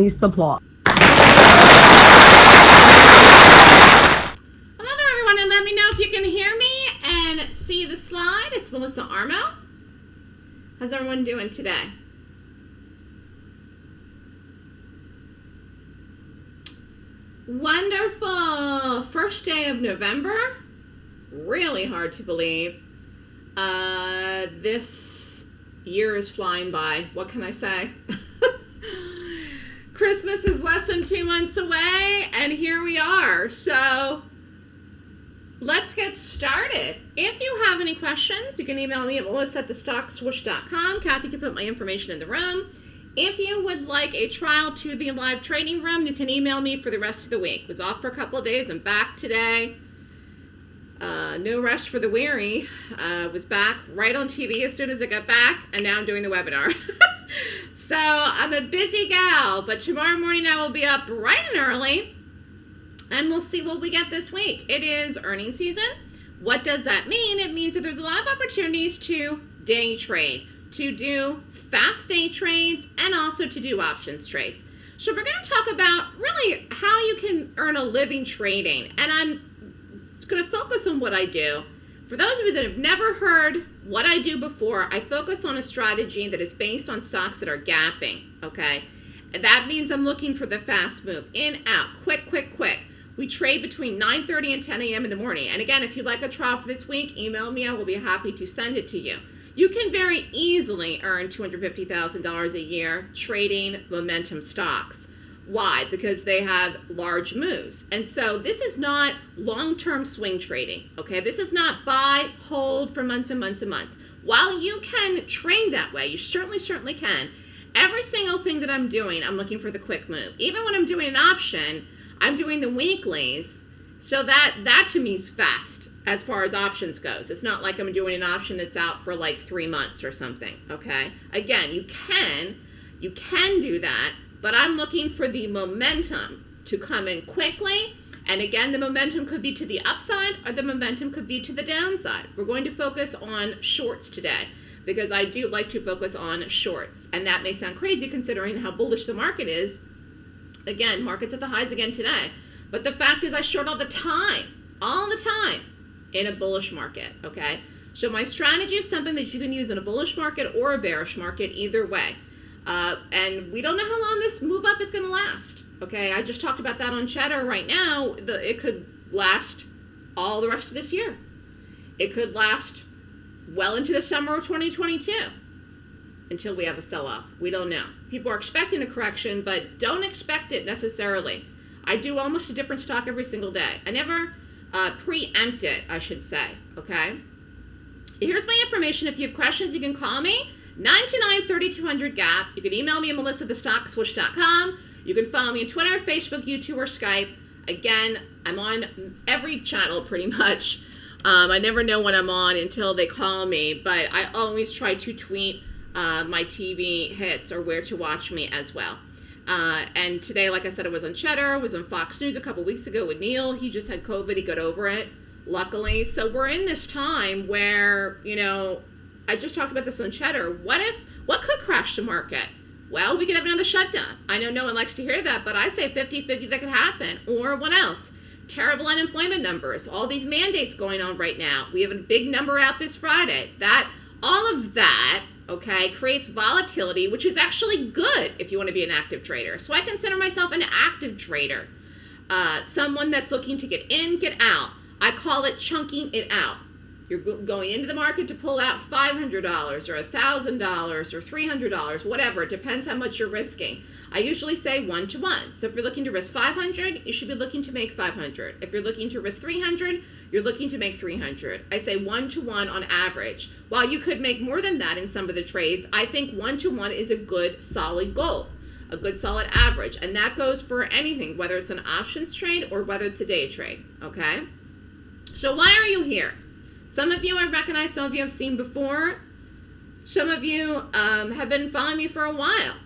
Please applaud. Hello there, everyone, and let me know if you can hear me and see the slide. It's Melissa Armo. How's everyone doing today? Wonderful. First day of November. Really hard to believe. This year is flying by. What can I say? Christmas is less than 2 months away, and here we are. So let's get started. If you have any questions, you can email me at melissa@thestockswoosh.com. Kathy can put my information in the room. If you would like a trial to the live training room, you can email me for the rest of the week. Was off for a couple of days. I'm back today. No rest for the weary. Was back right on TV as soon as I got back, and now I'm doing the webinar. So I'm a busy gal, but tomorrow morning I will be up bright and early, and we'll see what we get this week. It is earnings season. What does that mean? It means that there's a lot of opportunities to day trade, to do fast day trades, and also to do options trades. So we're going to talk about really how you can earn a living trading, and I'm just going to focus on what I do. For those of you that have never heard what I do before, I focus on a strategy that is based on stocks that are gapping, okay? And that means I'm looking for the fast move, in, out, quick, quick, quick. We trade between 9:30 and 10 a.m. in the morning. And again, if you'd like a trial for this week, email me. I will be happy to send it to you. You can very easily earn $250,000 a year trading momentum stocks. Why? Because they have large moves. And so this is not long-term swing trading, okay? This is not buy, hold for months and months and months. While you can train that way, you certainly can. Every single thing that I'm doing, I'm looking for the quick move. Even when I'm doing an option, I'm doing the weeklies. So that to me is fast as far as options goes. It's not like I'm doing an option that's out for like 3 months or something, okay? Again, you can do that. But I'm looking for the momentum to come in quickly. And again, the momentum could be to the upside or the momentum could be to the downside. We're going to focus on shorts today because I do like to focus on shorts. And that may sound crazy considering how bullish the market is. Again, market's at the highs again today. But the fact is I short all the time in a bullish market, okay? So my strategy is something that you can use in a bullish market or a bearish market, either way. And we don't know how long this move up is going to last. Okay, I just talked about that on Cheddar right now. It could last all the rest of this year. It could last well into the summer of 2022 until we have a sell-off. We don't know. People are expecting a correction, but don't expect it necessarily. I do almost a different stock every single day. I never preempt it, I should say. Okay, here's my information. If you have questions, you can call me. 929-3200 gap. You can email me at melissa@thestockswoosh.com. You can follow me on Twitter, Facebook, YouTube, or Skype. Again, I'm on every channel pretty much. I never know when I'm on until they call me, but I always try to tweet my TV hits or where to watch me as well. And today, like I said, I was on Cheddar. I was on Fox News a couple weeks ago with Neil. He just had COVID. He got over it, luckily. So we're in this time where, you know, I just talked about this on Cheddar. What could crash the market? Well, we could have another shutdown. I know no one likes to hear that, but I say 50-50 that could happen. Or what else? Terrible unemployment numbers. All these mandates going on right now. We have a big number out this Friday. That, all of that, okay, creates volatility, which is actually good if you want to be an active trader. So I consider myself an active trader. Someone that's looking to get in, get out. I call it chunking it out. You're going into the market to pull out $500 or $1,000 or $300, whatever. It depends how much you're risking. I usually say 1-to-1. So if you're looking to risk $500, you should be looking to make $500. If you're looking to risk $300, you're looking to make $300. I say 1-to-1 on average. While you could make more than that in some of the trades, I think 1-to-1 is a good solid goal, a good solid average. And that goes for anything, whether it's an options trade or whether it's a day trade, okay? So why are you here? Some of you I recognize, some of you I've seen before. Some of you have been following me for a while.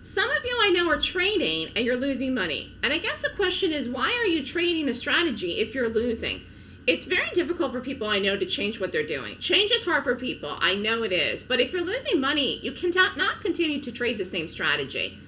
Some of you I know are trading and you're losing money. And I guess the question is, why are you trading a strategy if you're losing? It's very difficult for people I know to change what they're doing. Change is hard for people. I know it is. But if you're losing money, you cannot continue to trade the same strategy.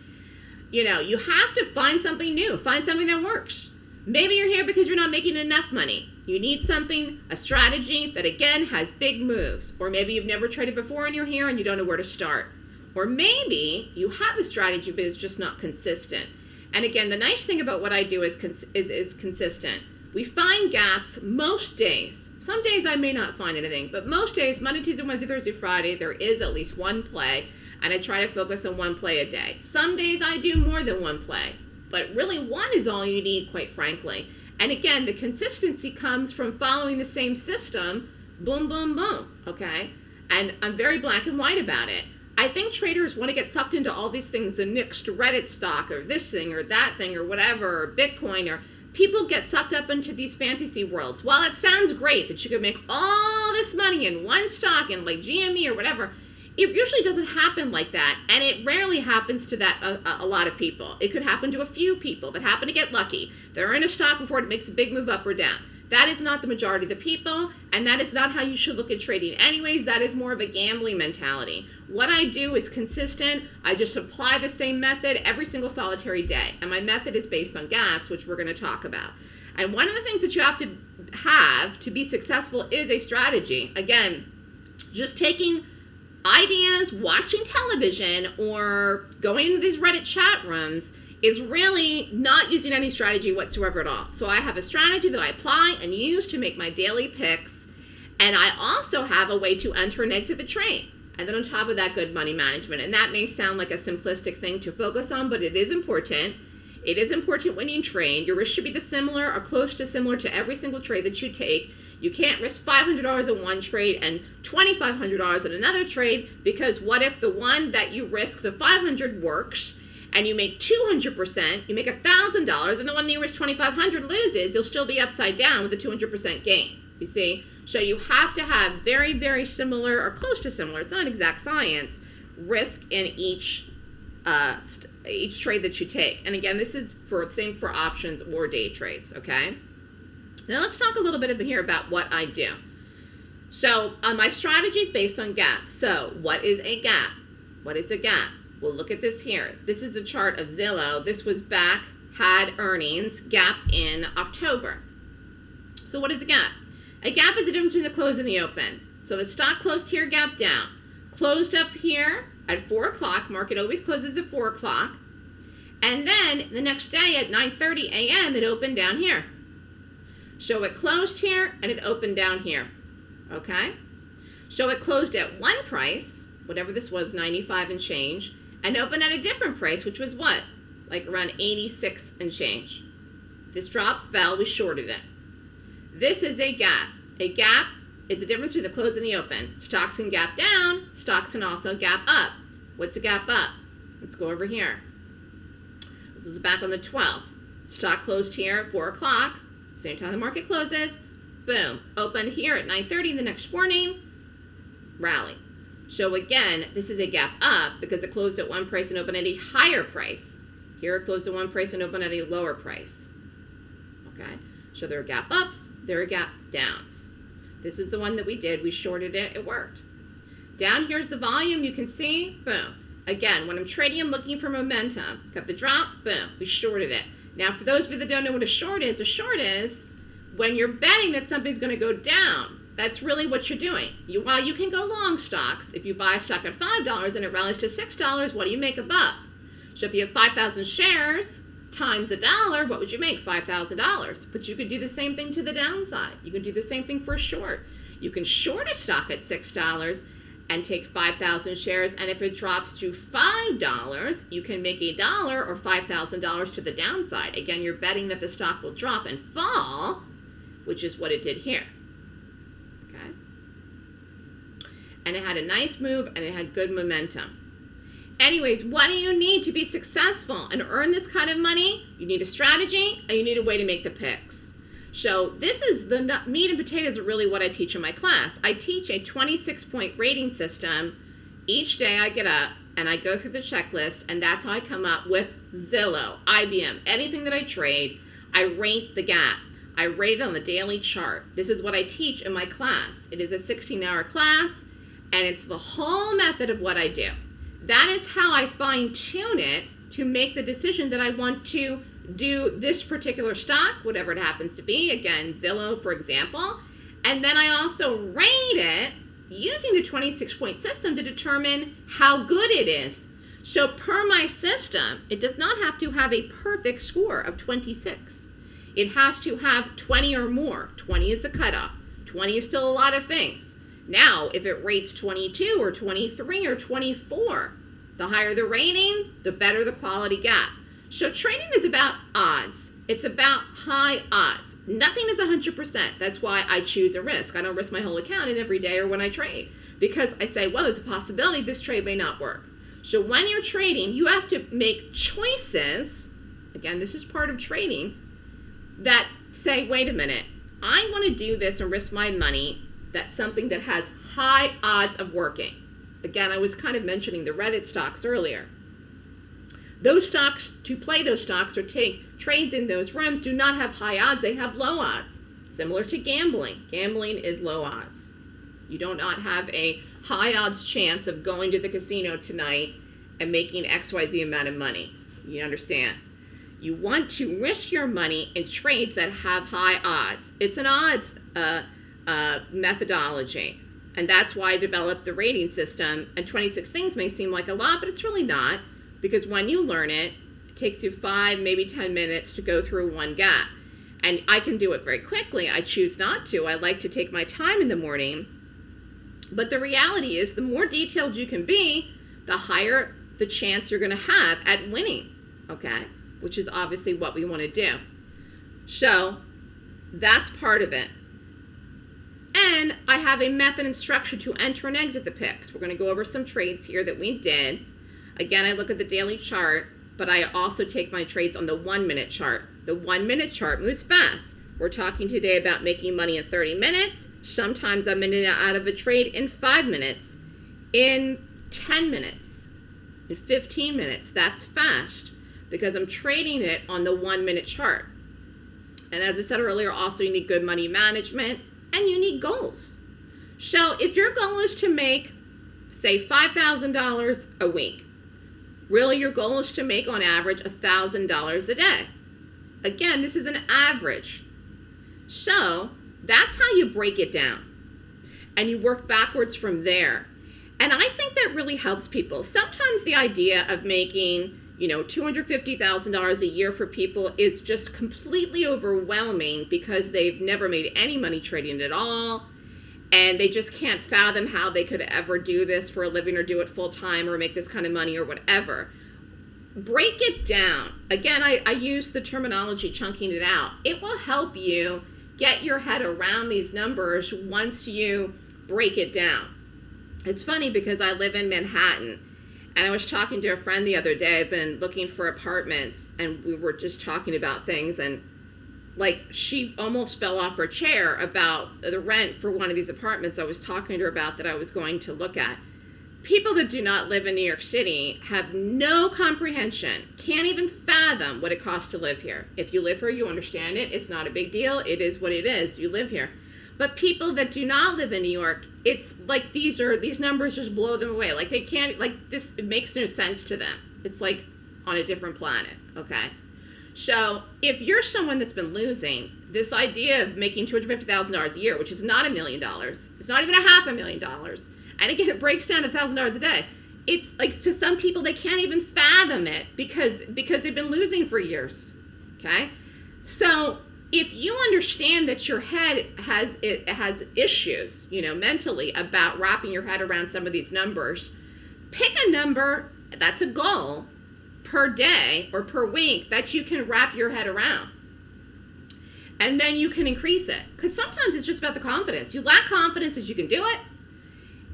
You know, you have to find something new. Find something that works. Maybe you're here because you're not making enough money. You need something, a strategy that, again, has big moves. Or maybe you've never traded before and you're here and you don't know where to start. Or maybe you have a strategy, but it's just not consistent. And again, the nice thing about what I do is consistent. We find gaps most days. Some days I may not find anything, but most days, Monday, Tuesday, Wednesday, Thursday, Friday, there is at least one play, and I try to focus on one play a day. Some days I do more than one play, but really one is all you need, quite frankly. And again, the consistency comes from following the same system, boom, boom, boom, okay? And I'm very black and white about it. I think traders want to get sucked into all these things, the next Reddit stock or this thing or that thing or whatever, or Bitcoin, or people get sucked up into these fantasy worlds. While it sounds great that you could make all this money in one stock and like GME or whatever, it usually doesn't happen like that, and it rarely happens to that a lot of people. It could happen to a few people that happen to get lucky. They're in a stock before it makes a big move up or down. That is not the majority of the people, and that is not how you should look at trading. Anyways, that is more of a gambling mentality. What I do is consistent. I just apply the same method every single solitary day, and my method is based on gaps, which we're gonna talk about. And one of the things that you have to be successful is a strategy. Again, just taking ideas, watching television, or going into these Reddit chat rooms is really not using any strategy whatsoever at all. So I have a strategy that I apply and use to make my daily picks, and I also have a way to enter and exit the trade. And then on top of that, good money management. And that may sound like a simplistic thing to focus on, but it is important. It is important when you trade. Your risk should be the similar or close to similar to every single trade that you take. You can't risk $500 in one trade and $2,500 in another trade, because what if the one that you risk, the $500, works, and you make 200%, you make $1,000, and the one that you risk $2,500 loses, you'll still be upside down with a 200% gain, you see? So you have to have very, very similar, or close to similar, it's not exact science, risk in each trade that you take. And again, this is same for options or day trades, okay? Now let's talk a little bit here about what I do. So my strategy is based on gaps. So what is a gap? What is a gap? Well, look at this here. This is a chart of Zillow. This was back, had earnings, gapped in October. So what is a gap? A gap is the difference between the close and the open. So the stock closed here, gapped down. Closed up here at 4 o'clock. Market always closes at 4 o'clock. And then the next day at 9:30 a.m., it opened down here. So it closed here and it opened down here, okay? So it closed at one price, whatever this was, 95 and change, and open at a different price, which was what? Like around 86 and change. This drop fell, we shorted it. This is a gap. A gap is the difference between the close and the open. Stocks can gap down, stocks can also gap up. What's a gap up? Let's go over here. This is back on the 12th. Stock closed here at 4 o'clock, same time the market closes, boom. Open here at 9:30 the next morning, rally. So again, this is a gap up because it closed at one price and opened at a higher price. Here it closed at one price and opened at a lower price. Okay, so there are gap ups, there are gap downs. This is the one that we did. We shorted it, it worked. Down here's the volume, you can see, boom. Again, when I'm trading, I'm looking for momentum. Got the drop, boom, we shorted it. Now for those of you that don't know what a short is when you're betting that something's gonna go down. That's really what you're doing. While you can go long stocks, if you buy a stock at $5 and it rallies to $6, what do you make? A buck. So if you have 5,000 shares times $1, what would you make? $5,000. But you could do the same thing to the downside. You could do the same thing for a short. You can short a stock at $6 and take 5,000 shares, and if it drops to $5, you can make $1 or $5,000 to the downside. Again, you're betting that the stock will drop and fall, which is what it did here. And it had a nice move and it had good momentum. Anyways, what do you need to be successful and earn this kind of money? You need a strategy and you need a way to make the picks. So this is the meat and potatoes of really what I teach in my class. I teach a 26-point rating system. Each day I get up and I go through the checklist, and that's how I come up with Zillow, IBM, anything that I trade. I rate the gap. I rate it on the daily chart. This is what I teach in my class. It is a 16-hour class. And it's the whole method of what I do. That is how I fine tune it to make the decision that I want to do this particular stock, whatever it happens to be, again, Zillow, for example. And then I also rate it using the 26-point system to determine how good it is. So per my system, it does not have to have a perfect score of 26. It has to have 20 or more. 20 is the cutoff. 20 is still a lot of things. Now, if it rates 22 or 23 or 24, the higher the rating, the better the quality gap. So trading is about odds. It's about high odds. Nothing is 100%. That's why I choose a risk. I don't risk my whole account in every day or when I trade, because I say, well, there's a possibility this trade may not work. So when you're trading, you have to make choices. Again, this is part of trading that say, wait a minute, I want to do this and risk my money. That's something that has high odds of working. Again, I was kind of mentioning the Reddit stocks earlier. Those stocks, to play those stocks or take trades in those realms, do not have high odds, they have low odds. Similar to gambling. Gambling is low odds. You do not have a high odds chance of going to the casino tonight and making XYZ amount of money. You understand? You want to risk your money in trades that have high odds. It's an odds methodology. And that's why I developed the rating system. And 26 things may seem like a lot, but it's really not. Because when you learn it, it takes you 5, maybe 10 minutes to go through one gap. And I can do it very quickly. I choose not to. I like to take my time in the morning. But the reality is, the more detailed you can be, the higher the chance you're going to have at winning, okay? Which is obviously what we want to do. So that's part of it. And I have a method and structure to enter and exit the picks. We're going to go over some trades here that we did. Again, I look at the daily chart, but I also take my trades on the 1-minute chart. The 1-minute chart moves fast. We're talking today about making money in 30 minutes. Sometimes I'm in and out of a trade in 5 minutes, in 10 minutes, in 15 minutes. That's fast because I'm trading it on the 1-minute chart. And as I said earlier, also you need good money management and you need goals. So if your goal is to make, say, $5,000 a week, really your goal is to make on average $1,000 a day. Again, this is an average. So that's how you break it down. And you work backwards from there. And I think that really helps people. Sometimes the idea of making, you know, $250,000 a year for people is just completely overwhelming because they've never made any money trading at all. And they just can't fathom how they could ever do this for a living or do it full time or make this kind of money or whatever. Break it down. Again, I use the terminology chunking it out. It will help you get your head around these numbers once you break it down. It's funny because I live in Manhattan and I was talking to a friend the other day. I've been looking for apartments and we were just talking about things, and like she almost fell off her chair about the rent for one of these apartments I was talking to her about that I was going to look at. People that do not live in New York City have no comprehension, can't even fathom what it costs to live here. If you live here, you understand it. It's not a big deal. It is what it is. You live here. But people that do not live in New York, it's like these numbers just blow them away. Like they can't, like this, it makes no sense to them. It's like on a different planet, okay? So if you're someone that's been losing, this idea of making $250,000 a year, which is not $1 million, it's not even $500,000, and again, it breaks down to $1,000 a day. It's like, to some people, they can't even fathom it because they've been losing for years, okay? So if you understand that your head has issues, you know, mentally about wrapping your head around some of these numbers, pick a number that's a goal per day or per week that you can wrap your head around. And then you can increase it. Because sometimes it's just about the confidence. You lack confidence that you can do it.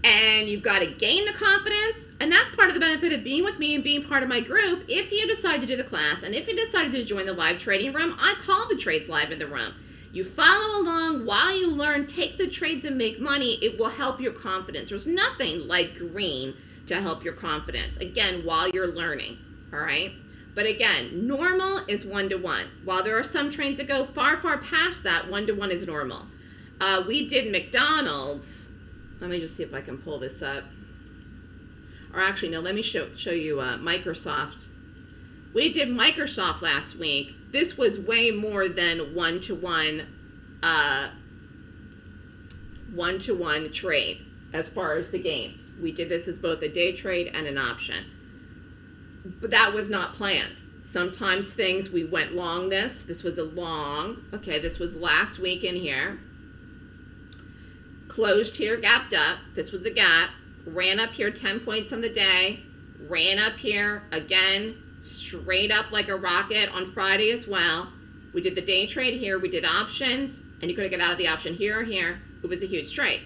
And you've got to gain the confidence. And that's part of the benefit of being with me and being part of my group. If you decide to do the class and if you decided to join the live trading room, I call the trades live in the room. You follow along while you learn, take the trades and make money. It will help your confidence. There's nothing like green to help your confidence. Again, while you're learning. All right. But again, normal is one-to-one. While there are some trades that go far, far past that, one-to-one is normal. We did McDonald's. Let me just see if I can pull this up. Or actually, no, let me show you Microsoft. We did Microsoft last week. This was way more than one-to-one trade as far as the gains. We did this as both a day trade and an option. But that was not planned. Sometimes things, we went long this. This was a long, okay, this was last week in here. Closed here, gapped up. This was a gap. Ran up here 10 points on the day. Ran up here again, straight up like a rocket on Friday as well. We did the day trade here. We did options, and you could have got out of the option here or here. It was a huge trade.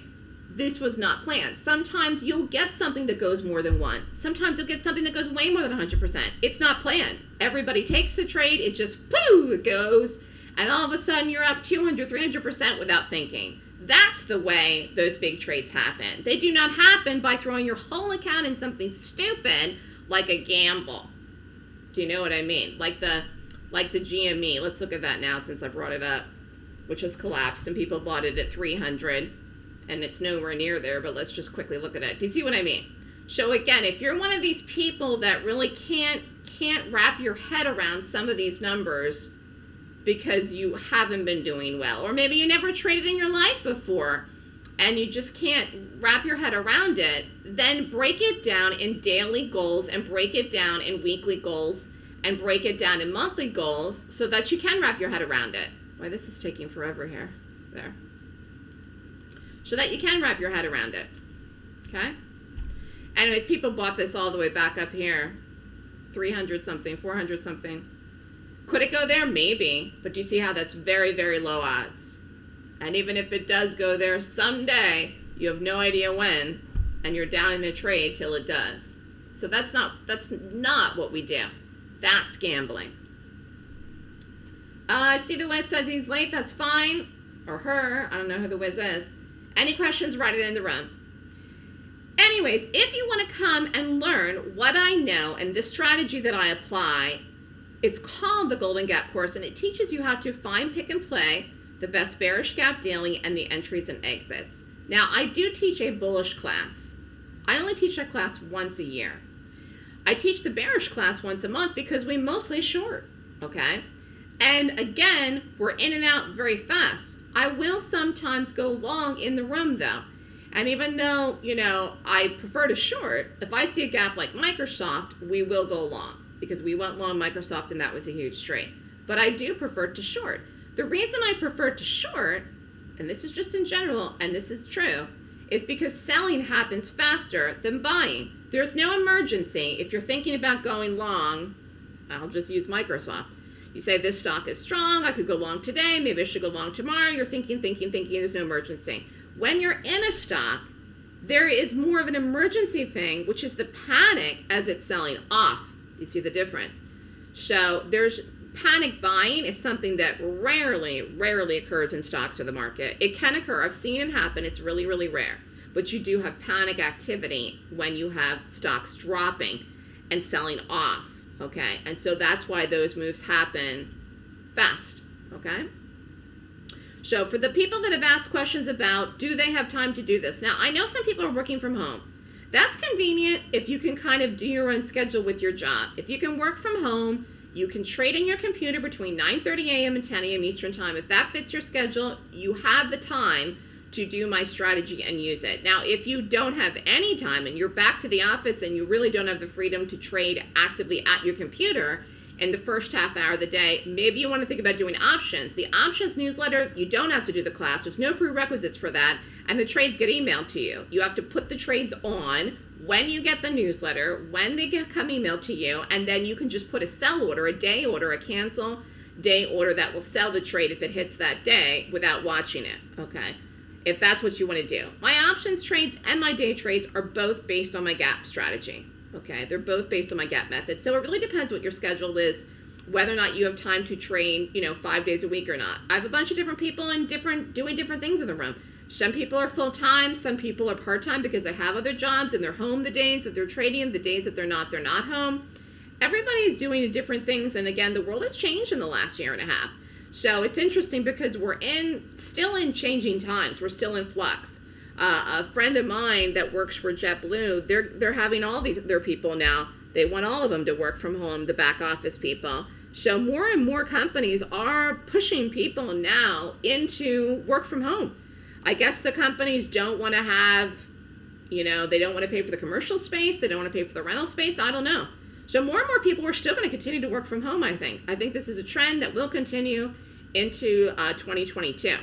This was not planned. Sometimes you'll get something that goes more than one. Sometimes you'll get something that goes way more than 100%. It's not planned. Everybody takes the trade. It just, pooh, it goes. And all of a sudden, you're up 200, 300% without thinking. That's the way those big trades happen. They do not happen by throwing your whole account in something stupid like a gamble. Do you know what I mean? Like the GME. Let's look at that now since I brought it up, which has collapsed and people bought it at 300 and it's nowhere near there, but let's just quickly look at it. Do you see what I mean? So again, if you're one of these people that really can't wrap your head around some of these numbers, because you haven't been doing well, or maybe you never traded in your life before and you just can't wrap your head around it, then break it down in daily goals and break it down in weekly goals and break it down in monthly goals so that you can wrap your head around it. Why, this is taking forever here, there. So that you can wrap your head around it, okay? Anyways, people bought this all the way back up here, 300 something, 400 something. Could it go there? Maybe. But do you see how that's very, very low odds? And even if it does go there someday, you have no idea when, and you're down in a trade till it does. So that's not what we do. That's gambling. I see the Wiz says he's late. That's fine. Or her. I don't know who the Wiz is. Any questions, write it in the room. Anyways, if you want to come and learn what I know and this strategy that I apply, it's called the Golden Gap course, and it teaches you how to find, pick, and play the best bearish gap daily and the entries and exits. Now, I do teach a bullish class. I only teach that class once a year. I teach the bearish class once a month because we mostly short, okay? And again, we're in and out very fast. I will sometimes go long in the room, though. And even though, you know, I prefer to short, if I see a gap like Microsoft, we will go long, because we went long Microsoft and that was a huge trade. But I do prefer to short. The reason I prefer to short, and this is just in general, and this is true, is because selling happens faster than buying. There's no emergency. If you're thinking about going long, I'll just use Microsoft. You say, this stock is strong, I could go long today, maybe I should go long tomorrow. You're thinking, there's no emergency. When you're in a stock, there is more of an emergency thing, which is the panic as it's selling off. You see the difference. So there's panic buying is something that rarely occurs in stocks or the market. It can occur. I've seen it happen. It's really, really rare. But you do have panic activity when you have stocks dropping and selling off, okay? And so that's why those moves happen fast, okay? So for the people that have asked questions about, do they have time to do this? Now, I know some people are working from home. That's convenient if you can kind of do your own schedule with your job. If you can work from home, you can trade in your computer between 9:30 a.m. and 10 a.m. Eastern time. If that fits your schedule, you have the time to do my strategy and use it. Now, if you don't have any time and you're back to the office and you really don't have the freedom to trade actively at your computer in the first half hour of the day, maybe you want to think about doing options. The options newsletter, you don't have to do the class. There's no prerequisites for that. And the trades get emailed to you. You have to put the trades on when you get the newsletter, when they come emailed to you, and then you can just put a sell order, a day order, a cancel day order that will sell the trade if it hits that day without watching it, okay? If that's what you want to do. My options trades and my day trades are both based on my gap strategy, okay? They're both based on my gap method. So it really depends what your schedule is, whether or not you have time to train, you know, 5 days a week or not. I have a bunch of different people in doing different things in the room. Some people are full-time, some people are part-time because they have other jobs and they're home the days that they're trading, the days that they're not home. Everybody's doing different things, and again, the world has changed in the last year and a half. So it's interesting because we're still in changing times, we're still in flux. A friend of mine that works for JetBlue, they're having all their people now They want all of them to work from home, the back office people. So more and more companies are pushing people now into work from home. I guess the companies don't want to have, you know, they don't want to pay for the commercial space. They don't want to pay for the rental space. I don't know. So more and more people are still going to continue to work from home, I think. I think this is a trend that will continue into 2022.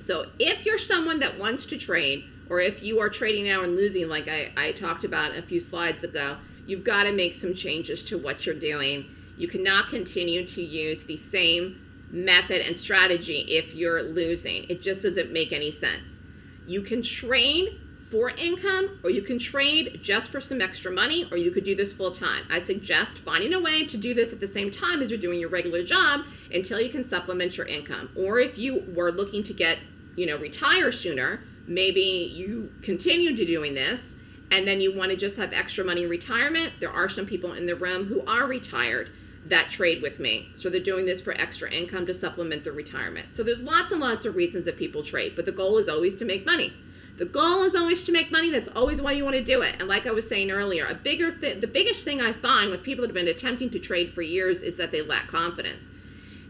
So if you're someone that wants to trade, or if you are trading now and losing, like I talked about a few slides ago, you've got to make some changes to what you're doing. You cannot continue to use the same method and strategy if you're losing. It just doesn't make any sense. You can trade for income, or you can trade just for some extra money, or you could do this full time. I suggest finding a way to do this at the same time as you're doing your regular job until you can supplement your income. Or if you were looking to get, you know, retire sooner, maybe you continue to doing this and then you want to just have extra money in retirement. There are some people in the room who are retired that trade with me. So they're doing this for extra income to supplement their retirement. So there's lots and lots of reasons that people trade, but the goal is always to make money. The goal is always to make money. That's always why you want to do it. And like I was saying earlier, the biggest thing I find with people that have been attempting to trade for years is that they lack confidence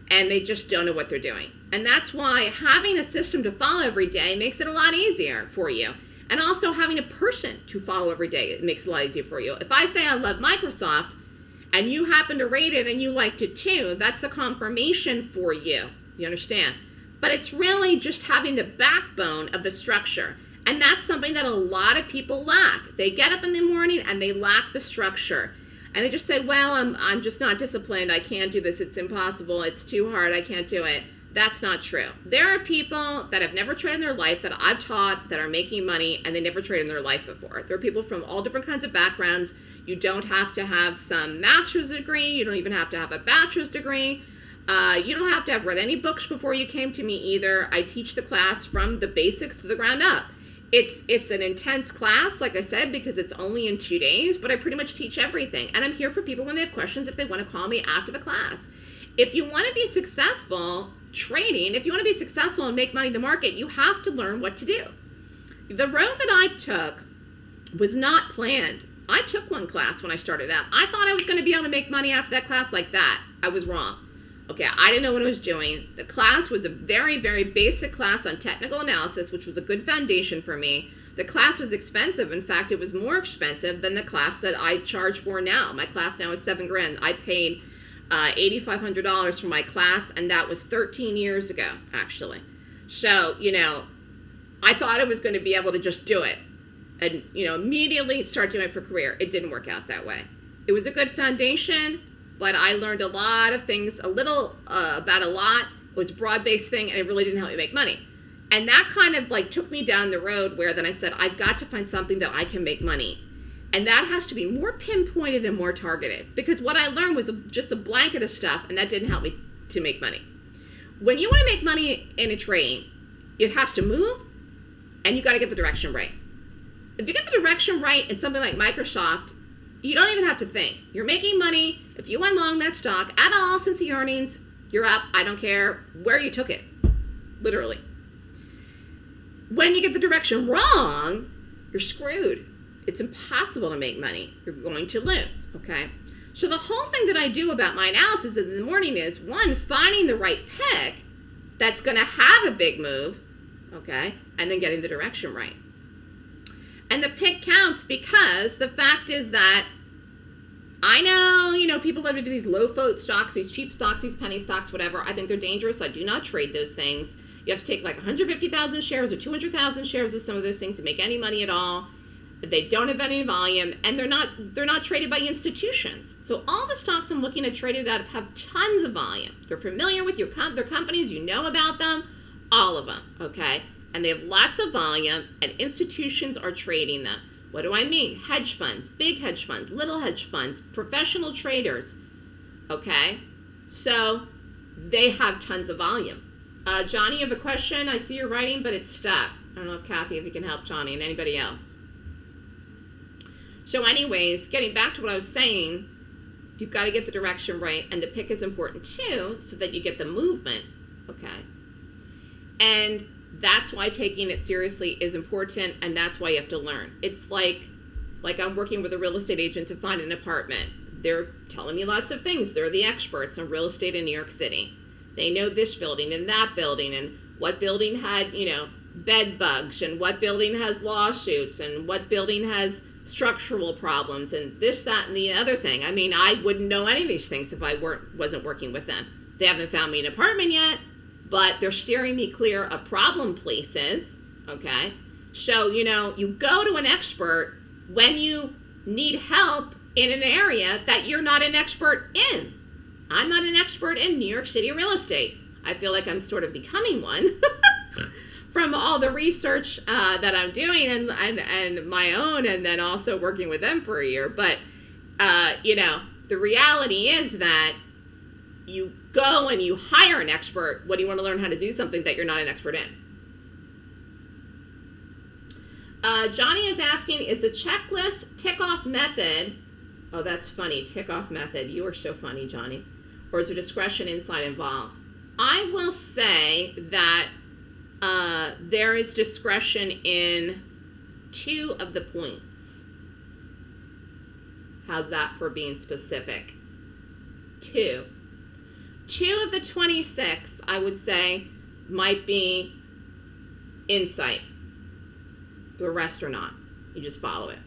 and they just don't know what they're doing. And that's why having a system to follow every day makes it a lot easier for you. And also having a person to follow every day, it makes it a lot easier for you. If I say I love Microsoft, and you happen to rate it and you liked it too, that's the confirmation for you. You understand? But it's really just having the backbone of the structure. And that's something that a lot of people lack. They get up in the morning and they lack the structure. And they just say, well, I'm just not disciplined. I can't do this. It's impossible. It's too hard. I can't do it. That's not true. There are people that have never traded in their life that I've taught that are making money and they never traded in their life before. There are people from all different kinds of backgrounds. You don't have to have some master's degree. You don't even have to have a bachelor's degree. You don't have to have read any books before you came to me either. I teach the class from the basics to the ground up. It's an intense class, like I said, because it's only in 2 days, but I pretty much teach everything. And I'm here for people when they have questions, if they want to call me after the class. If you want to be successful trading, if you want to be successful and make money in the market, you have to learn what to do. The road that I took was not planned. I took one class when I started out. I thought I was going to be able to make money after that class like that. I was wrong. Okay, I didn't know what I was doing. The class was a very, very basic class on technical analysis, which was a good foundation for me. The class was expensive. In fact, it was more expensive than the class that I charge for now. My class now is $7,000. I paid $8,500 for my class, and that was 13 years ago, actually. So, you know, I thought I was going to be able to just do it and, you know, immediately start doing it for a career. It didn't work out that way. It was a good foundation, but I learned a lot of things, a little about a lot. It was a broad-based thing, and it really didn't help me make money. And that kind of like took me down the road where then I said, I've got to find something that I can make money. And that has to be more pinpointed and more targeted, because what I learned was just a blanket of stuff, and that didn't help me to make money. When you want to make money in a trade, it has to move, and you got to get the direction right. If you get the direction right in something like Microsoft, you don't even have to think. You're making money. If you went long that stock, add all since the earnings, you're up. I don't care where you took it, literally. When you get the direction wrong, you're screwed. It's impossible to make money. You're going to lose, okay? So the whole thing that I do about my analysis in the morning is, one, finding the right pick that's going to have a big move, okay, and then getting the direction right. And the pick counts, because the fact is that I know, you know, people love to do these low float stocks, these cheap stocks, these penny stocks, whatever. I think they're dangerous. I do not trade those things. You have to take like 150,000 shares or 200,000 shares of some of those things to make any money at all. They don't have any volume, and they're not traded by institutions. So all the stocks I'm looking at traded out of have tons of volume. They're familiar with your their companies. You know about them, all of them, okay? And they have lots of volume, and institutions are trading them. What do I mean? Hedge funds, big hedge funds, little hedge funds, professional traders, okay? So they have tons of volume. Johnny, you have a question? I see you're writing, but it's stuck. I don't know if Kathy, if you can help Johnny and anybody else. So anyways, getting back to what I was saying, you've got to get the direction right, and the pick is important too, so that you get the movement, okay? And that's why taking it seriously is important, and that's why you have to learn. It's like Like, I'm working with a real estate agent to find an apartment. They're telling me lots of things. They're the experts on real estate in New York City. They know this building and that building and what building had, you know, bed bugs and what building has lawsuits and what building has structural problems and this, that, and the other thing. I mean, I wouldn't know any of these things if I wasn't working with them. They haven't found me an apartment yet, but they're steering me clear of problem places, okay? So, you know, you go to an expert when you need help in an area that you're not an expert in. I'm not an expert in New York City real estate. I feel like I'm sort of becoming one from all the research that I'm doing and my own, and then also working with them for a year. But, you know, the reality is that you go and you hire an expert when you want to learn how to do something that you're not an expert in. Johnny is asking, is the checklist tick-off method, oh, that's funny, tick-off method, you are so funny, Johnny, or is there discretion inside involved? I will say that there is discretion in 2 of the points. How's that for being specific? 2. 2 of the 26, I would say, might be insight. The rest or not, you just follow it.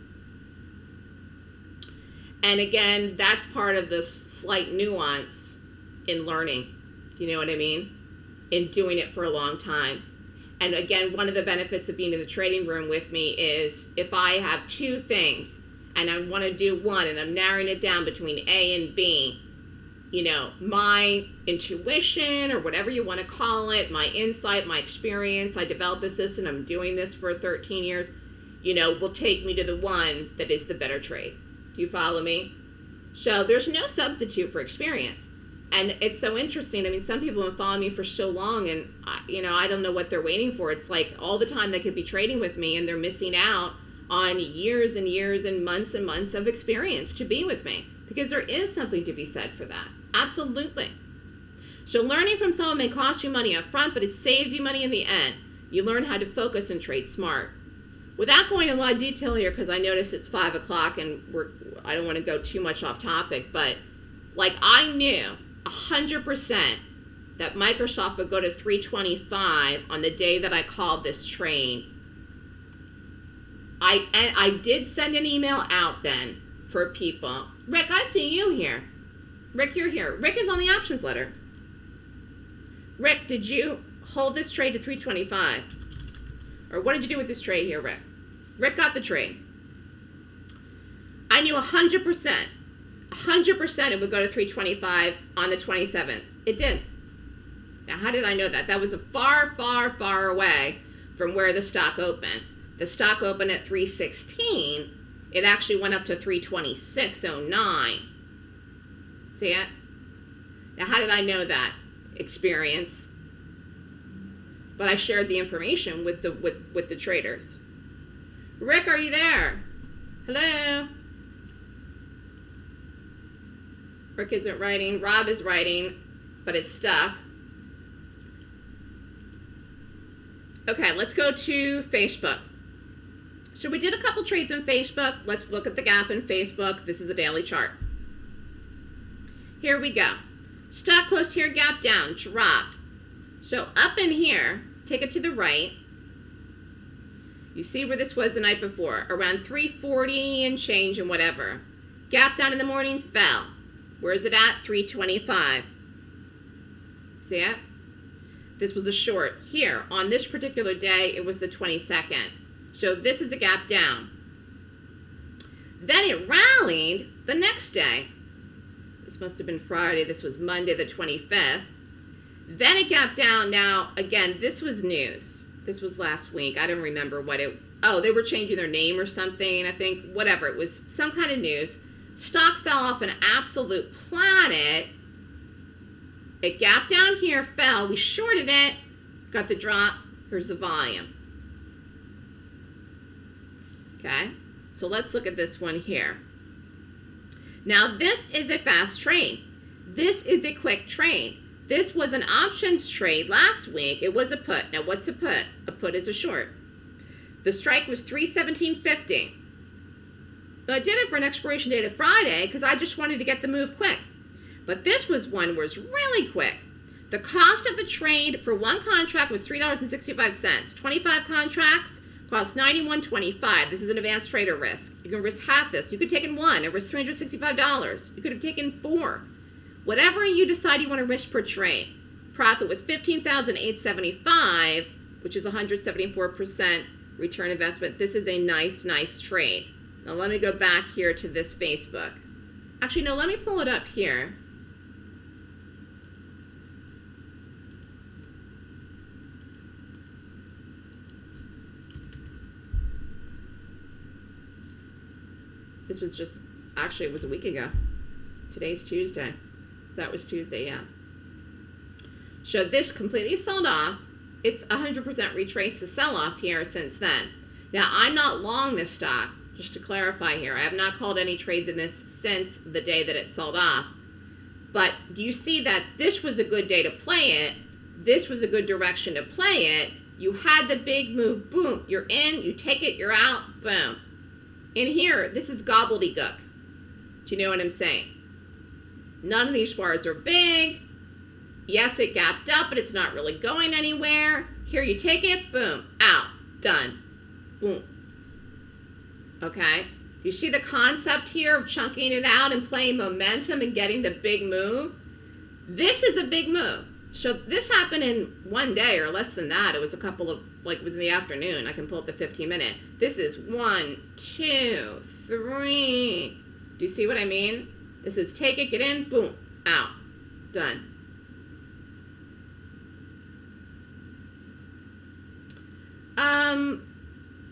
And again, that's part of this slight nuance in learning. Do you know what I mean? In doing it for a long time. And again, one of the benefits of being in the trading room with me is if I have 2 things and I want to do one and I'm narrowing it down between A and B, you know, my intuition or whatever you want to call it, my insight, my experience, I developed this system, I'm doing this for 13 years, you know, will take me to the one that is the better trade. Do you follow me? So there's no substitute for experience. And it's so interesting. I mean, some people have followed me for so long and, you know, I don't know what they're waiting for. It's like all the time they could be trading with me and they're missing out on years and years and months of experience to be with me, because there is something to be said for that. Absolutely. So learning from someone may cost you money up front, but it saves you money in the end. You learn how to focus and trade smart. Without going into a lot of detail here, because I notice it's 5 o'clock and I don't want to go too much off topic, but like I knew 100% that Microsoft would go to 325 on the day that I called this trade. I did send an email out then for people. Rick, I see you here. Rick, you're here. Rick is on the options letter. Rick, did you hold this trade to 325? Or what did you do with this trade here, Rick? Rick got the trade. I knew 100%. 100% it would go to 325 on the 27th. It did. Now, how did I know that? That was far, far, far away from where the stock opened. The stock opened at 316. It actually went up to 326.09. See it? Now, how did I know that experience? But I shared the information with the traders. Rick, are you there? Hello? Rick isn't writing. Rob is writing, but it's stuck. Okay, let's go to Facebook. So we did a couple trades in Facebook. Let's look at the gap in Facebook. This is a daily chart. Here we go. Stock closed here, gap down, dropped. So up in here, take it to the right. You see where this was the night before, around 340 and change and whatever. Gap down in the morning, fell. Where is it at? 325. See it? This was a short. Here, on this particular day, it was the 22nd. So this is a gap down. Then it rallied the next day. This must have been Friday. This was Monday the 25th. Then it gapped down. Now, again, this was news. This was last week. I don't remember what it... Oh, they were changing their name or something, I think. Whatever. It was some kind of news. Stock fell off an absolute planet. It gapped down here, fell. We shorted it. Got the drop. Here's the volume. Okay. So let's look at this one here. Now, this is a fast trade. This is a quick trade. This was an options trade last week. It was a put. Now, what's a put? A put is a short. The strike was 317.50. Though I did it for an expiration date of Friday because I just wanted to get the move quick. But this was one that was really quick. The cost of the trade for one contract was $3.65. 25 contracts cost $91.25. This is an advanced trader risk. You can risk half this. You could have taken one. It was $365. You could have taken four. Whatever you decide you want to risk per trade. Profit was $15,875, which is 174% return investment. This is a nice, nice trade. Now let me go back here to this Facebook. Actually, no, let me pull it up here. This was just, actually it was a week ago. Today's Tuesday. That was Tuesday, yeah. So this completely sold off. It's 100% retraced the sell-off here since then. Now, I'm not long this stock, just to clarify here. I have not called any trades in this since the day that it sold off. But do you see that this was a good day to play it? This was a good direction to play it. You had the big move, boom. You're in, you take it, you're out, boom. In here, this is gobbledygook. Do you know what I'm saying? None of these bars are big. Yes, it gapped up, but it's not really going anywhere. Here, you take it, boom, out, done, boom. Okay, you see the concept here of chunking it out and playing momentum and getting the big move? This is a big move. So this happened in one day or less than that. It was a couple of, like, it was in the afternoon. I can pull up the 15-minute. This is 1, 2, 3. Do you see what I mean? This is take it, get in, boom, out, done.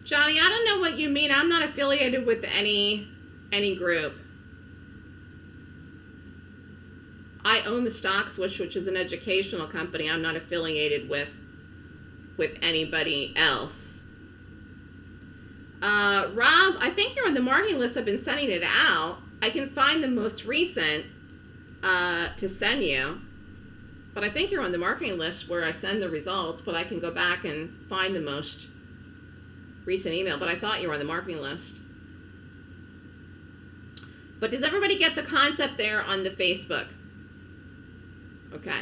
Johnny, I don't know what you mean. I'm not affiliated with any group. I own the TheStockSwoosh, which is an educational company. I'm not affiliated with anybody else. Rob, I think you're on the marketing list. I've been sending it out. I can find the most recent to send you. But I think you're on the marketing list where I send the results, but I can go back and find the most recent email. But I thought you were on the marketing list. But does everybody get the concept there on the Facebook? Okay.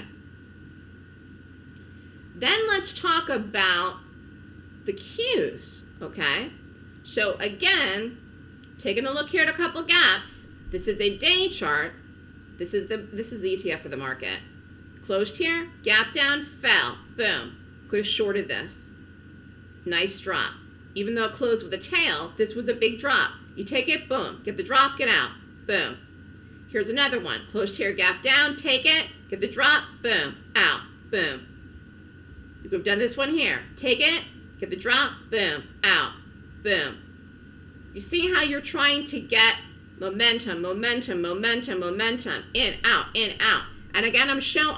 Then let's talk about the cues, okay? So again, taking a look here at a couple gaps. This is a day chart. This is the ETF for the market. Closed here, gap down, fell, boom. Could have shorted this. Nice drop. Even though it closed with a tail, this was a big drop. You take it, boom. Get the drop, get out, boom. Here's another one. Closed here, gap down, take it, get the drop, boom, out, boom. You could have done this one here. Take it, get the drop, boom, out, boom. You see how you're trying to get momentum, momentum, momentum, momentum, in, out, in, out. And again, I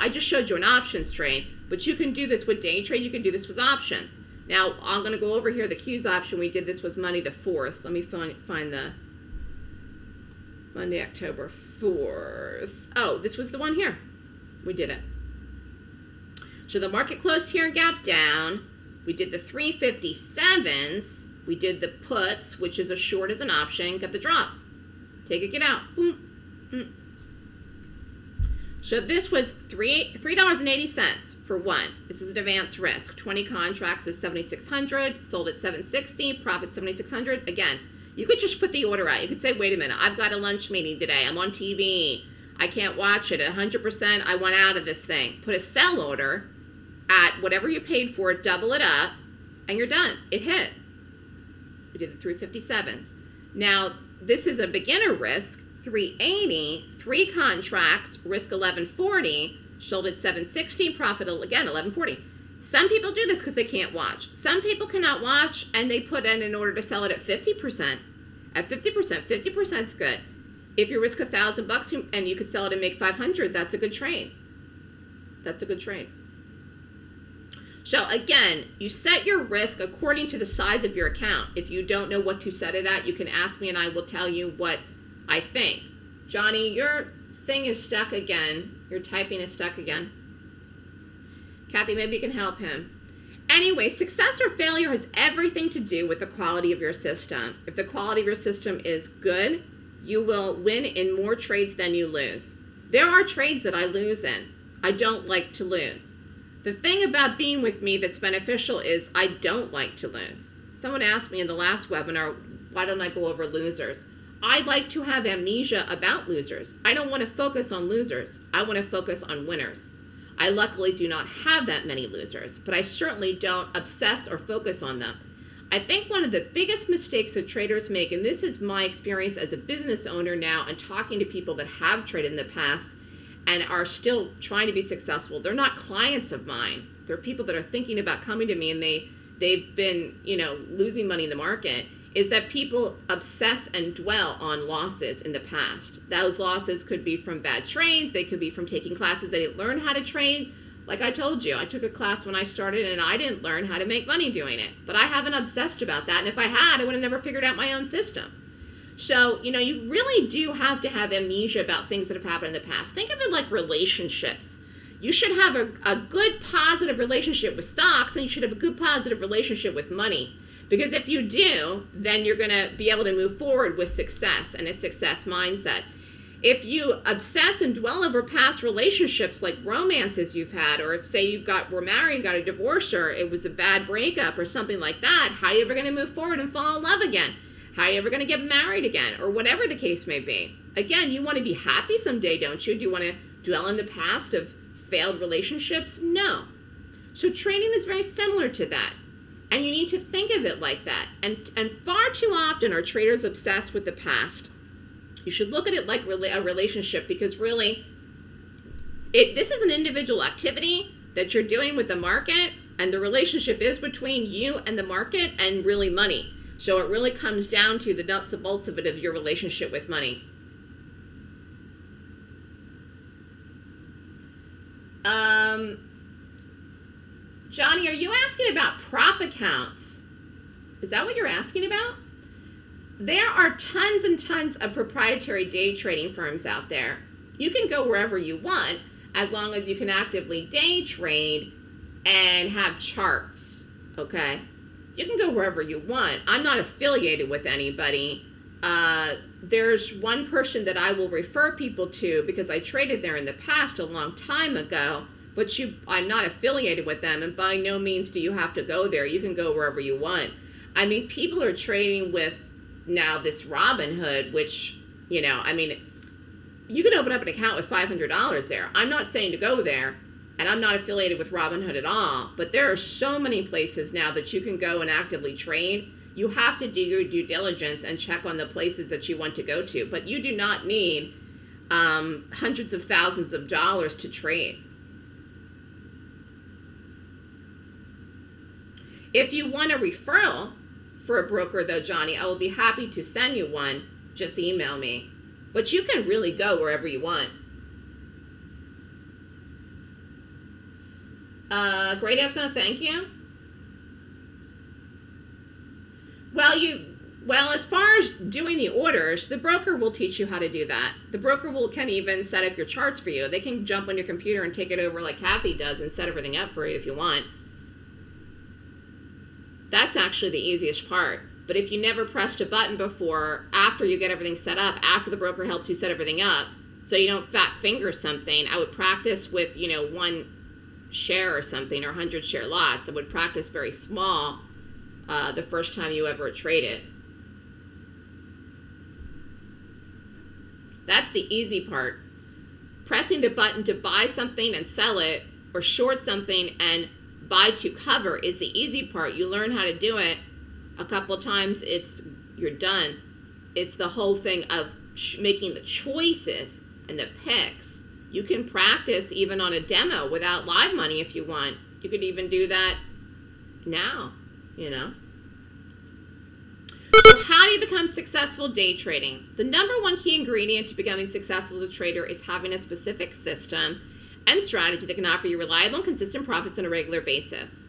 just showed you an options trade, but you can do this with day trade. You can do this with options. Now, I'm going to go over here. The cues option we did, this was Monday the 4th. Let me find the Monday, October 4th. Oh, this was the one here. We did it. So the market closed here and gap down. We did the 357s. We did the puts, which is a short as an option. Got the drop. Take it, get out. Boom. Mm. So this was $3.80 for one. This is an advanced risk. 20 contracts is $7,600. Sold at $760. Profit $7,600. Again, you could just put the order out. You could say, wait a minute, I've got a lunch meeting today. I'm on TV. I can't watch it at 100%. I want out of this thing. Put a sell order at whatever you paid for it. Double it up, and you're done. It hit. We did the 357s. Now, this is a beginner risk. 380, 3 contracts, risk 1140, sold at 760, profit again 1140. Some people do this because they can't watch. Some people cannot watch and they put in an order to sell it at 50%. At 50%, 50%'s good. If you risk $1,000 and you could sell it and make 500, that's a good trade. That's a good trade. So again, you set your risk according to the size of your account. If you don't know what to set it at, you can ask me and I will tell you what I think. Johnny, your thing is stuck again. Your typing is stuck again. Kathy, maybe you can help him. Anyway, success or failure has everything to do with the quality of your system. If the quality of your system is good, you will win in more trades than you lose. There are trades that I lose in. I don't like to lose. The thing about being with me that's beneficial is I don't like to lose. Someone asked me in the last webinar, why don't I go over losers? I like to have amnesia about losers. I don't want to focus on losers. I want to focus on winners. I luckily do not have that many losers, but I certainly don't obsess or focus on them. I think one of the biggest mistakes that traders make, and this is my experience as a business owner now and talking to people that have traded in the past and are still trying to be successful, they're not clients of mine. They're people that are thinking about coming to me and they've been, you know, losing money in the market, is that people obsess and dwell on losses in the past. Those losses could be from bad trades, they could be from taking classes they didn't learn how to trade. Like I told you, I took a class when I started and I didn't learn how to make money doing it. But I haven't obsessed about that, and if I had, I would have never figured out my own system. So, you know, you really do have to have amnesia about things that have happened in the past. Think of it like relationships. You should have a good positive relationship with stocks, and you should have a good positive relationship with money. Because if you do, then you're going to be able to move forward with success and a success mindset. If you obsess and dwell over past relationships like romances you've had, or if, say, you were married and got a divorce, or it was a bad breakup or something like that, how are you ever going to move forward and fall in love again? How are you ever going to get married again? Or whatever the case may be. Again, you want to be happy someday, don't you? Do you want to dwell in the past of failed relationships? No. So trading is very similar to that. And you need to think of it like that. And far too often are traders obsessed with the past. You should look at it like a relationship, because really, this is an individual activity that you're doing with the market, and the relationship is between you and the market and really money. So it really comes down to the nuts and bolts of it, of your relationship with money. Johnny, are you asking about prop accounts? Is that what you're asking about? There are tons and tons of proprietary day trading firms out there. You can go wherever you want as long as you can actively day trade and have charts, okay? You can go wherever you want. I'm not affiliated with anybody. There's one person that I will refer people to because I traded there in the past a long time ago. But I'm not affiliated with them, and by no means do you have to go there. You can go wherever you want. I mean, people are trading with now this Robinhood, which, you know, I mean, you can open up an account with $500 there. I'm not saying to go there, and I'm not affiliated with Robinhood at all, but there are so many places now that you can go and actively trade. You have to do your due diligence and check on the places that you want to go to, but you do not need hundreds of thousands of dollars to trade. If you want a referral for a broker, though, Johnny, I will be happy to send you one. Just email me. But you can really go wherever you want. Great info, thank you. Well, as far as doing the orders, the broker will teach you how to do that. The broker can even set up your charts for you. They can jump on your computer and take it over like Kathy does and set everything up for you if you want. That's actually the easiest part. But if you never pressed a button before, after you get everything set up, after the broker helps you set everything up, so you don't fat finger something, I would practice with, you know, 1 share or something, or 100 share lots. I would practice very small the first time you ever trade it. That's the easy part. Pressing the button to buy something and sell it, or short something and buy to cover, is the easy part. You learn how to do it a couple times, you're done. It's the whole thing of making the choices and the picks. You can practice even on a demo without live money if you want. You could even do that now, you know. So how do you become successful day trading? The number one key ingredient to becoming successful as a trader is having a specific system and strategy that can offer you reliable and consistent profits on a regular basis.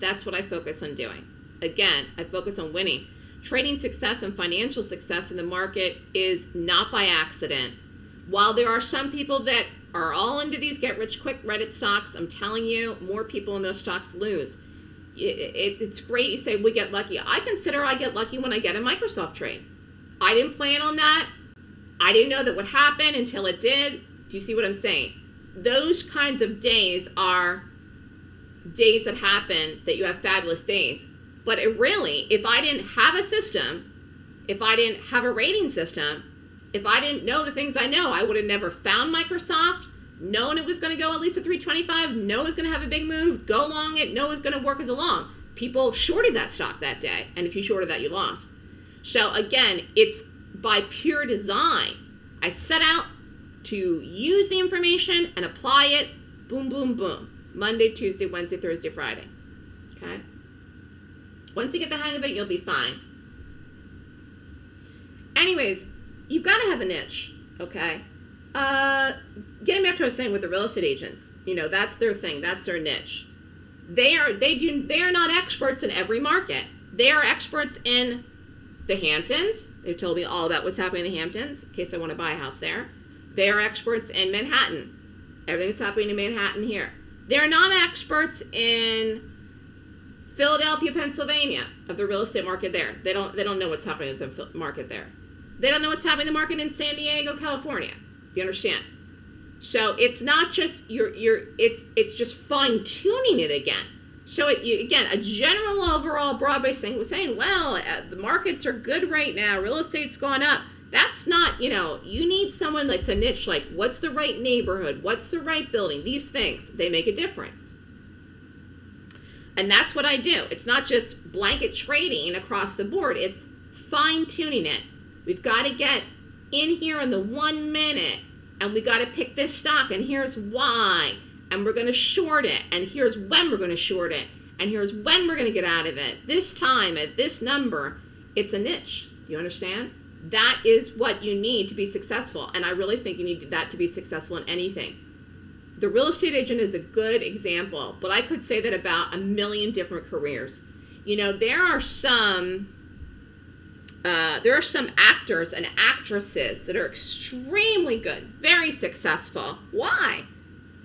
That's what I focus on doing. Again, I focus on winning. Trading success and financial success in the market is not by accident. While there are some people that are all into these get-rich-quick Reddit stocks, I'm telling you, more people in those stocks lose. it's great you say we get lucky. I consider I get lucky when I get a Microsoft trade. I didn't plan on that. I didn't know that would happen until it did. Do you see what I'm saying? Those kinds of days are days that happen, that you have fabulous days. But it really, if I didn't have a system, if I didn't have a rating system, if I didn't know the things I know, I would have never found Microsoft, known it was going to go at least to 325, know it was going to have a big move, go long it, know it was going to work as a long. People shorted that stock that day, and if you shorted that, you lost. So again, it's by pure design. I set out to use the information and apply it, boom, boom, boom. Monday, Tuesday, Wednesday, Thursday, Friday, okay? Once you get the hang of it, you'll be fine. Anyways, you've got to have a niche, okay? Getting back to what I was saying with the real estate agents, you know, that's their thing, that's their niche. They are not experts in every market. They are experts in the Hamptons. They've told me all about what's happening in the Hamptons in case I want to buy a house there. They are experts in Manhattan. Everything's happening in Manhattan here. They're not experts in Philadelphia, Pennsylvania, of the real estate market there. They don't know what's happening at the market there. They don't know what's happening in the market in San Diego, California. Do you understand? So it's not just it's just fine tuning it again. So again, a general overall broad-based thing was saying, well, the markets are good right now. Real estate's gone up. That's not, you know, you need someone that's a niche, like what's the right neighborhood? What's the right building? These things, they make a difference. And that's what I do. It's not just blanket trading across the board. It's fine tuning it. We've got to get in here in the 1 minute and we got to pick this stock and here's why. And we're going to short it. And here's when we're going to short it. And here's when we're going to get out of it. This time at this number, it's a niche. Do you understand? That is what you need to be successful. And I really think you need that to be successful in anything. The real estate agent is a good example, but I could say that about a million different careers. You know, there are some actors and actresses that are extremely good, very successful. Why?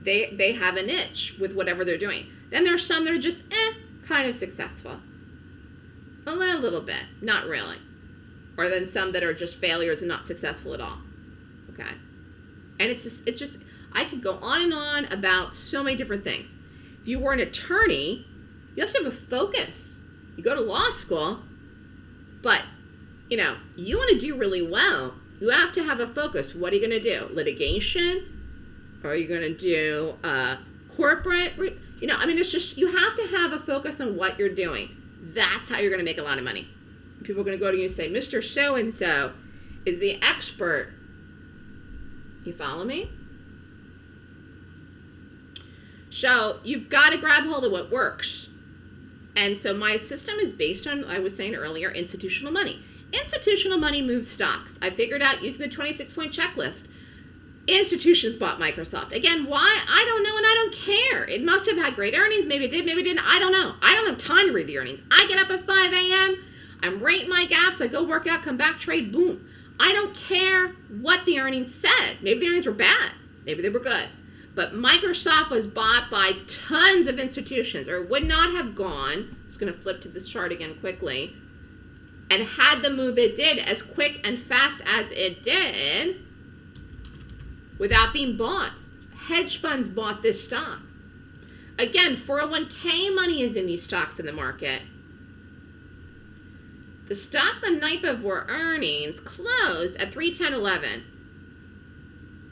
They have a niche with whatever they're doing. Then there's some that are just kind of successful. A little bit, not really. Or then some that are just failures and not successful at all, okay? And it's just, I could go on and on about so many different things. If you were an attorney, you have to have a focus. You go to law school, but you know, you want to do really well, you have to have a focus. What are you going to do? Litigation? Or are you going to do corporate? You know, I mean, there's just, you have to have a focus on what you're doing. That's how you're going to make a lot of money. People are going to go to you and say, Mr. So-and-so is the expert. You follow me? So you've got to grab hold of what works. And so my system is based on, I was saying earlier, institutional money. Institutional money moves stocks. I figured out using the 26-point checklist. Institutions bought Microsoft. Again, why? I don't know and I don't care. It must have had great earnings. Maybe it did, maybe it didn't. I don't know. I don't have time to read the earnings. I get up at 5 a.m., I'm rating my gaps, I go work out, come back, trade, boom. I don't care what the earnings said. Maybe the earnings were bad, maybe they were good. But Microsoft was bought by tons of institutions, or would not have gone, I'm just gonna flip to this chart again quickly, and had the move it did, as quick and fast as it did, without being bought. Hedge funds bought this stock. Again, 401k money is in these stocks in the market. The stock the night before earnings closed at 310.11.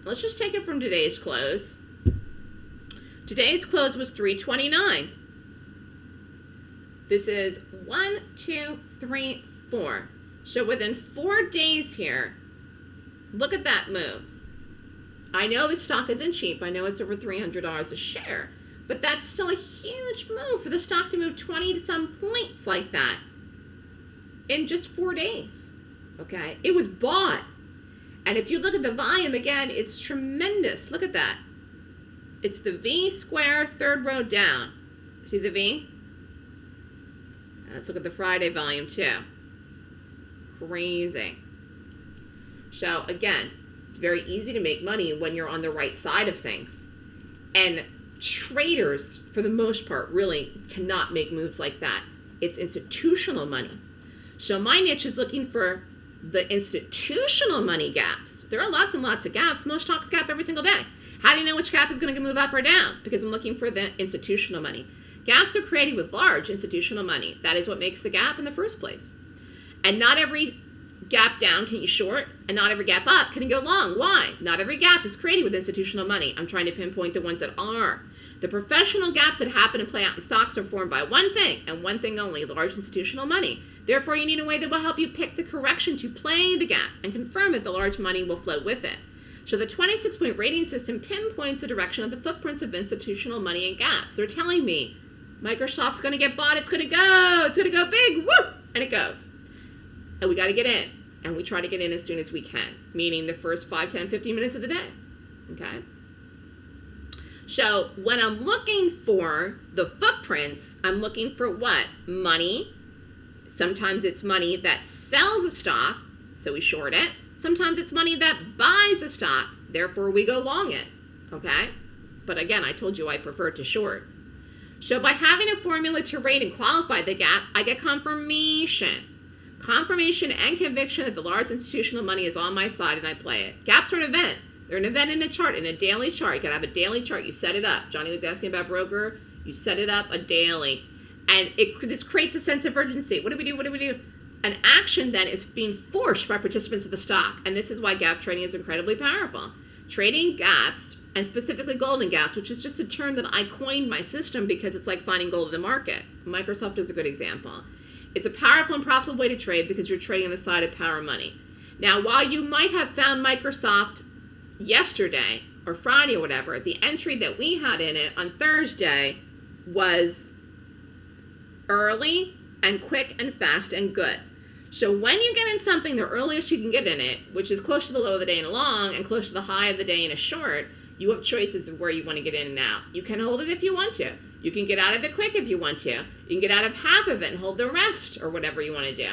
Let's just take it from today's close. Today's close was 329. This is 1, 2, 3, 4. So within 4 days here, look at that move. I know this stock isn't cheap. I know it's over $300 a share, but that's still a huge move for the stock to move 20 to some points like that. In just 4 days, okay? It was bought. And if you look at the volume again, it's tremendous. Look at that. It's the V square, third row down. See the V? And let's look at the Friday volume too. Crazy. So again, it's very easy to make money when you're on the right side of things. And traders, for the most part, really cannot make moves like that. It's institutional money. So my niche is looking for the institutional money gaps. There are lots and lots of gaps. Most stocks gap every single day. How do you know which gap is going to move up or down? Because I'm looking for the institutional money. Gaps are created with large institutional money. That is what makes the gap in the first place. And not every gap down can you short, and not every gap up can you go long. Why? Not every gap is created with institutional money. I'm trying to pinpoint the ones that are. The professional gaps that happen and play out in stocks are formed by one thing, and one thing only, large institutional money. Therefore, you need a way that will help you pick the correction to play the gap and confirm that the large money will flow with it. So the 26-point rating system pinpoints the direction of the footprints of institutional money and gaps. They're telling me Microsoft's going to get bought. It's going to go big. Woo! And it goes. And we got to get in. And we try to get in as soon as we can, meaning the first 5, 10, 15 minutes of the day. Okay? So when I'm looking for the footprints, I'm looking for what? Money. Sometimes it's money that sells a stock, so we short it. Sometimes it's money that buys a stock, therefore we go long it, okay? But again, I told you I prefer to short. So by having a formula to rate and qualify the gap, I get confirmation. Confirmation and conviction that the large institutional money is on my side and I play it. Gaps are an event. They're an event in a chart, in a daily chart. You can have a daily chart, you set it up. Johnny was asking about broker, you set it up a daily. And this creates a sense of urgency. What do we do, what do we do? An action then is being forced by participants of the stock. And this is why gap trading is incredibly powerful. Trading gaps, and specifically golden gaps, which is just a term that I coined my system because it's like finding gold in the market. Microsoft is a good example. It's a powerful and profitable way to trade because you're trading on the side of power money. Now, while you might have found Microsoft yesterday or Friday or whatever, the entry that we had in it on Thursday was early and quick and fast and good. So when you get in something, the earliest you can get in it, which is close to the low of the day in a long and close to the high of the day in a short, you have choices of where you want to get in and out. You can hold it if you want to. You can get out of it quick if you want to. You can get out of half of it and hold the rest or whatever you want to do.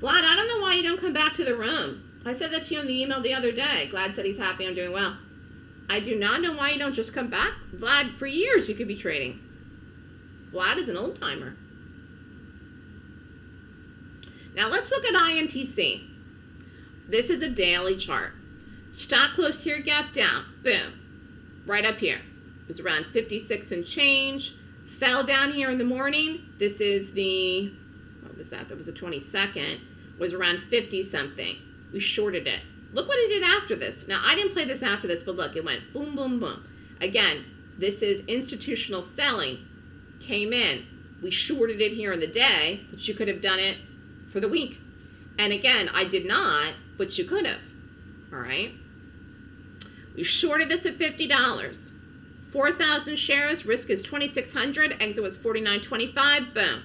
Vlad, I don't know why you don't come back to the room. I said that to you in the email the other day. Glad said he's happy I'm doing well. I do not know why you don't just come back. Vlad, for years you could be trading. Vlad is an old timer. Now let's look at INTC. This is a daily chart. Stock closed here, gap down, boom, right up here. It was around 56 and change. Fell down here in the morning. This is the, what was that? That was the 22nd. Was around 50 something. We shorted it. Look what it did after this. Now I didn't play this after this, but look, it went boom, boom, boom. Again, this is institutional selling. Came in, we shorted it here in the day, but you could have done it for the week. And again, I did not, but you could have. All right, we shorted this at $50, 4,000 shares, risk is 2,600, exit was 49.25, boom,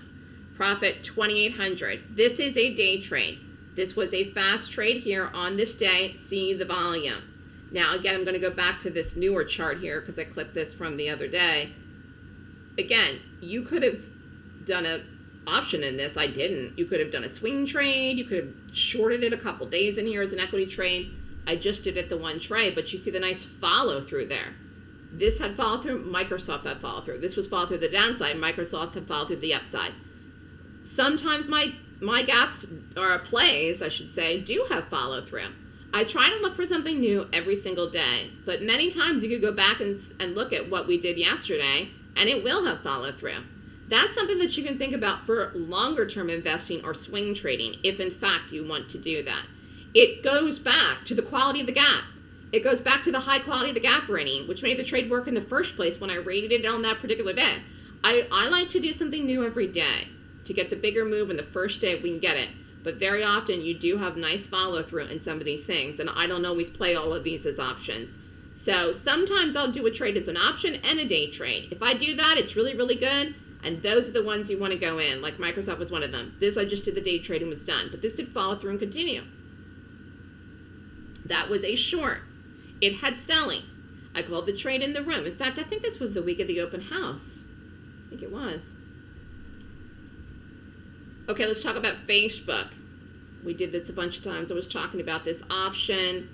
profit 2,800. This is a day trade. This was a fast trade here on this day. See the volume. Now again, I'm going to go back to this newer chart here because I clipped this from the other day. Again, you could have done an option in this. I didn't. You could have done a swing trade. You could have shorted it a couple days in here as an equity trade. I just did it the one trade, but you see the nice follow through there. This had follow through. Microsoft had follow through. This was follow through the downside. Microsoft's had follow through the upside. Sometimes my gaps or plays, I should say, do have follow through. I try to look for something new every single day, but many times you could go back and look at what we did yesterday, and it will have follow through. That's something that you can think about for longer term investing or swing trading, if in fact you want to do that. It goes back to the quality of the gap. It goes back to the high quality of the gap rating, which made the trade work in the first place when I rated it on that particular day. I like to do something new every day to get the bigger move in the first day we can get it. But very often you do have nice follow through in some of these things, and I don't always play all of these as options. So sometimes I'll do a trade as an option and a day trade. If I do that, it's really, really good. And those are the ones you want to go in, like Microsoft was one of them. This, I just did the day trade and was done. But this did follow through and continue. That was a short. It had selling. I called the trade in the room. In fact, I think this was the week of the open house. I think it was. Okay, let's talk about Facebook. We did this a bunch of times. I was talking about this option.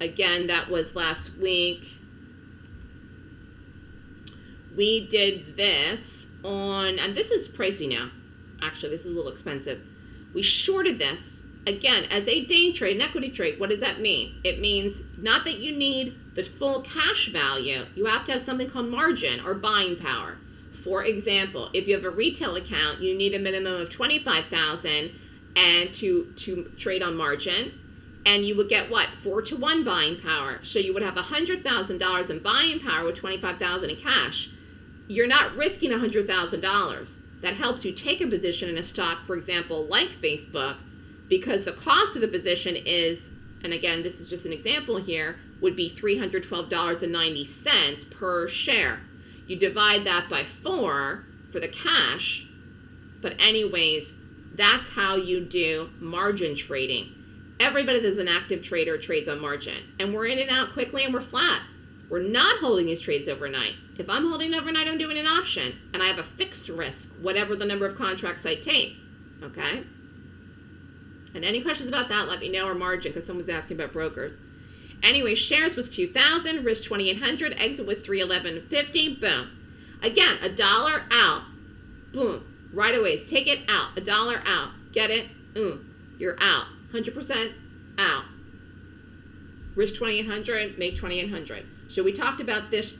Again, that was last week. We did this on, and this is pricey now. Actually, this is a little expensive. We shorted this, again, as a day trade, an equity trade. What does that mean? It means not that you need the full cash value. You have to have something called margin or buying power. For example, if you have a retail account, you need a minimum of $25,000 and to trade on margin, and you would get what? 4-to-1 buying power. So you would have $100,000 in buying power with $25,000 in cash. You're not risking $100,000. That helps you take a position in a stock, for example, like Facebook, because the cost of the position is, and again, this is just an example here, would be $312.90 per share. You divide that by 4 for the cash, but anyways, that's how you do margin trading. Everybody that's an active trader trades on margin, and we're in and out quickly and we're flat. We're not holding these trades overnight. If I'm holding overnight, I'm doing an option, and I have a fixed risk, whatever the number of contracts I take, okay? And any questions about that, let me know, or margin, because someone's asking about brokers. Anyway, shares was 2,000, risk 2,800, exit was 311.50, boom. Again, $1 out, boom. Right away, take it out, $1 out, get it, you're out, 100% out. Risk 2,800, make 2,800. So we talked about this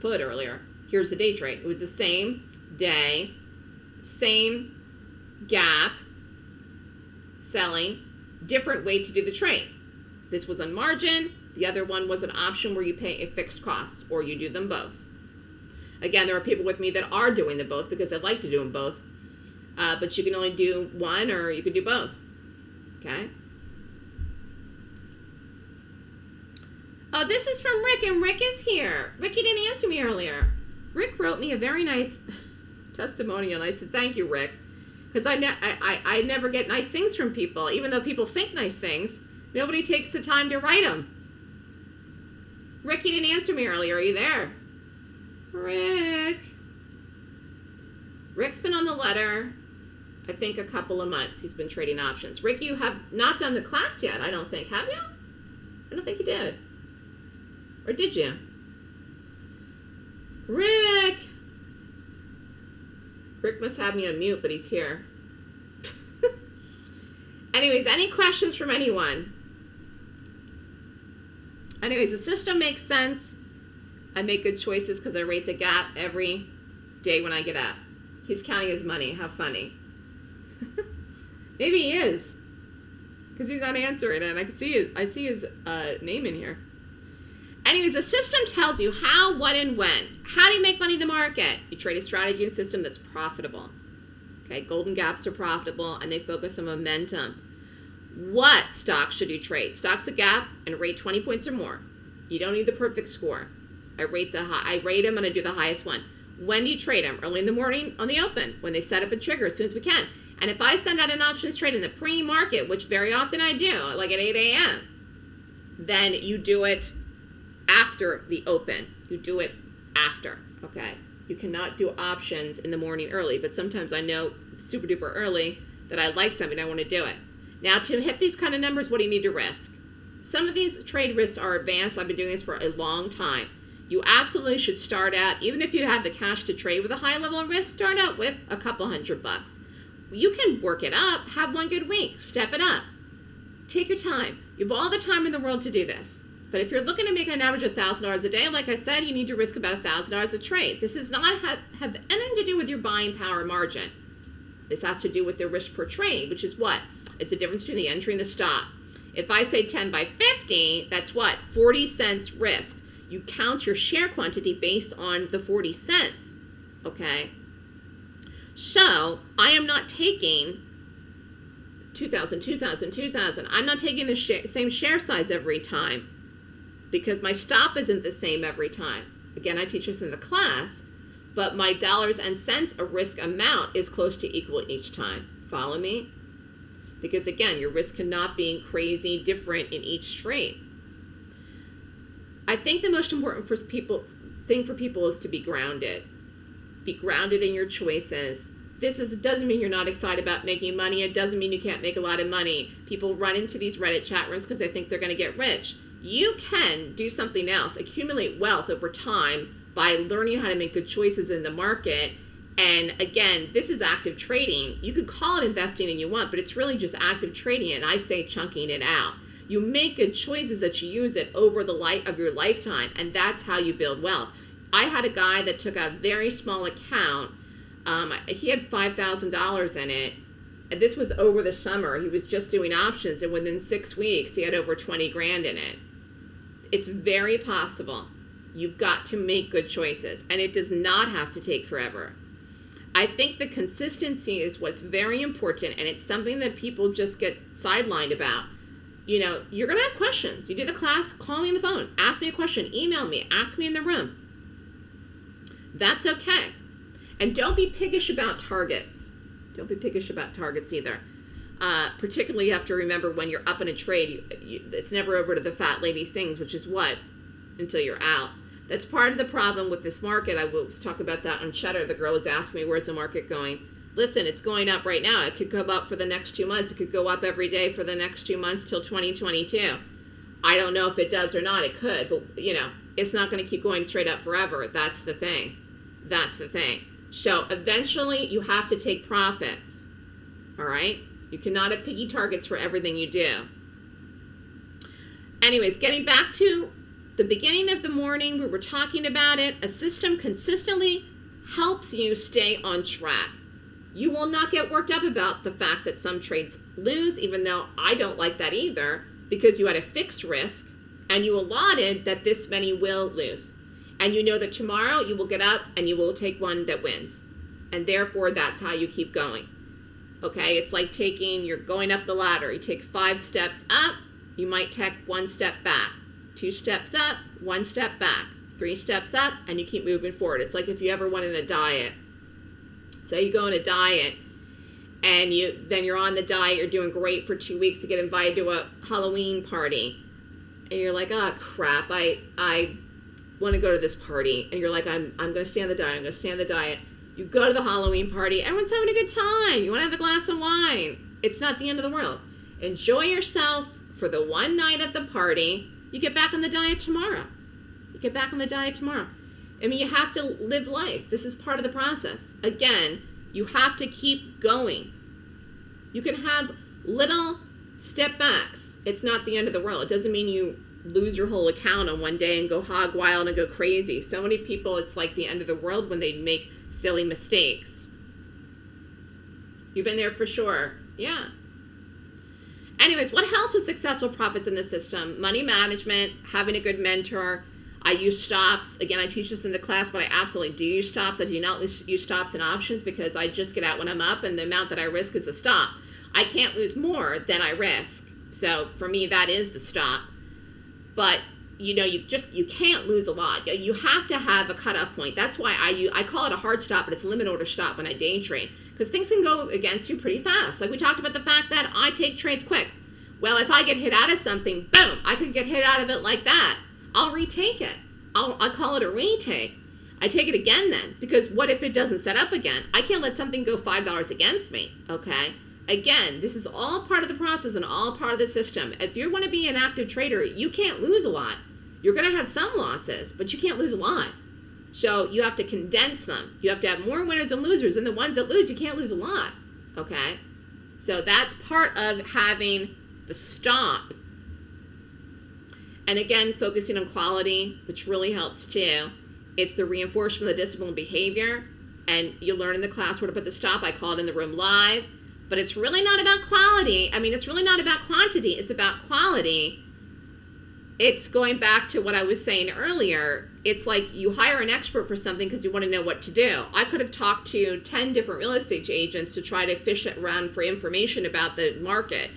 put earlier. Here's the day trade. It was the same day, same gap, selling, different way to do the trade. This was on margin. The other one was an option where you pay a fixed cost, or you do them both. Again, there are people with me that are doing them both because they like to do them both, but you can only do one, or you could do both, okay? Oh, this is from Rick, and Rick is here. Ricky didn't answer me earlier. Rick wrote me a very nice testimonial, and I said, thank you, Rick, because I never get nice things from people. Even though people think nice things, nobody takes the time to write them. Rick, you didn't answer me earlier. Are you there? Rick. Rick's been on the letter, I think, a couple of months. He's been trading options. Rick, you have not done the class yet, I don't think. Have you? I don't think you did. Or did you? Rick! Rick must have me on mute, but he's here. Anyways, any questions from anyone? Anyways, the system makes sense. I make good choices because I rate the gap every day when I get up. He's counting his money. How funny. Maybe he is, because he's not answering, and I can see his, name in here. Anyways, the system tells you how, what, and when. How do you make money in the market? You trade a strategy and system that's profitable. Okay, golden gaps are profitable, and they focus on momentum. What stock should you trade? Stock's a gap, and rate 20 points or more. You don't need the perfect score. I rate them, and I do the highest one. When do you trade them? Early in the morning on the open, when they set up a trigger as soon as we can. And if I send out an options trade in the pre-market, which very often I do, like at 8 a.m., then you do it after the open. You do it after, okay? You cannot do options in the morning early, but sometimes I know super duper early that I like something, I want to do it. Now, to hit these kind of numbers, what do you need to risk? Some of these trade risks are advanced. I've been doing this for a long time. You absolutely should start out, even if you have the cash to trade with a high level of risk, start out with a couple $100 bucks. You can work it up, have one good week, step it up. Take your time. You have all the time in the world to do this. But if you're looking to make an average of $1,000 a day, like I said, you need to risk about $1,000 a trade. This does not have anything to do with your buying power margin. This has to do with the risk per trade, which is what? It's the difference between the entry and the stop. If I say 10 by 50, that's what? 40 cents risk. You count your share quantity based on the 40 cents, okay? So I am not taking 2,000, 2,000, 2,000. I'm not taking the same share size every time, because my stop isn't the same every time. Again, I teach this in the class, but my dollars and cents, a risk amount, is close to equal each time. Follow me? Because again, your risk cannot be crazy different in each trade. I think the most important thing for people is to be grounded. Be grounded in your choices. this is, doesn't mean you're not excited about making money. It doesn't mean you can't make a lot of money. People run into these Reddit chat rooms because they think they're going to get rich. You can do something else, accumulate wealth over time by learning how to make good choices in the market. And again, this is active trading. You could call it investing and you want, but it's really just active trading, and I say chunking it out. You make good choices that you use it over the life of your lifetime, and that's how you build wealth. I had a guy that took a very small account. He had $5,000 in it. And this was over the summer. He was just doing options, and within 6 weeks, he had over 20 grand in it. It's very possible. You've got to make good choices, and it does not have to take forever. I think the consistency is what's very important, and it's something that people just get sidelined about. You know, you're going to have questions. You do the class, call me on the phone, ask me a question, email me, ask me in the room. That's okay. And don't be piggish about targets. Don't be piggish about targets either. Particularly, you have to remember when you're up in a trade, it's never over to the fat lady sings, which is what? Until you're out. That's part of the problem with this market. I was talking about that on Cheddar. The girl was asking me, where's the market going? Listen, it's going up right now. It could go up for the next 2 months. It could go up every day for the next 2 months till 2022. I don't know if it does or not. It could, but you know, it's not going to keep going straight up forever. That's the thing. That's the thing. So eventually you have to take profits, all right? You cannot have piggy targets for everything you do. Anyways, getting back to the beginning of the morning, we were talking about it. A system consistently helps you stay on track. You will not get worked up about the fact that some trades lose, even though I don't like that either, because you had a fixed risk and you allotted that this many will lose. And you know that tomorrow you will get up and you will take one that wins. And therefore, that's how you keep going. Okay, it's like you're going up the ladder. You take 5 steps up, you might take 1 step back. 2 steps up, 1 step back. 3 steps up, and you keep moving forward. It's like if you ever went on a diet. Say you go on a diet, and then you're on the diet, you're doing great for 2 weeks, you get invited to a Halloween party. And you're like, oh crap, I want to go to this party, and you're like, I'm going to stay on the diet, I'm going to stay on the diet. You go to the Halloween party, everyone's having a good time, you want to have a glass of wine. It's not the end of the world. Enjoy yourself for the one night at the party. You get back on the diet tomorrow. You get back on the diet tomorrow. I mean, you have to live life. This is part of the process. Again, you have to keep going. You can have little step backs. It's not the end of the world. It doesn't mean you lose your whole account on one day and go hog wild and go crazy. So many people, it's like the end of the world when they make silly mistakes. You've been there for sure. Yeah. Anyways, what helps with successful profits in the system? Money management, having a good mentor. I use stops. Again, I teach this in the class, but I absolutely do use stops. I do not use stops in options because I just get out when I'm up, and the amount that I risk is the stop. I can't lose more than I risk. So for me, that is the stop. But you know, you can't lose a lot. You have to have a cutoff point. That's why I call it a hard stop, but it's a limit order stop when I day trade, because things can go against you pretty fast. Like we talked about the fact that I take trades quick. Well, if I get hit out of something, boom, I could get hit out of it like that. I'll retake it. I'll call it a retake. I take it again then, because what if it doesn't set up again? I can't let something go $5 against me, okay? Again, this is all part of the process and all part of the system. If you want to be an active trader, you can't lose a lot. You're going to have some losses, but you can't lose a lot. So you have to condense them. You have to have more winners and losers, and the ones that lose, you can't lose a lot, okay? So that's part of having the stop. And again, focusing on quality, which really helps too. It's the reinforcement of the discipline behavior. And you learn in the class where to put the stop. I call it in the room live. But it's really not about quality. I mean, it's really not about quantity. It's about quality. It's going back to what I was saying earlier. It's like you hire an expert for something because you want to know what to do. I could have talked to 10 different real estate agents to try to fish around for information about the market.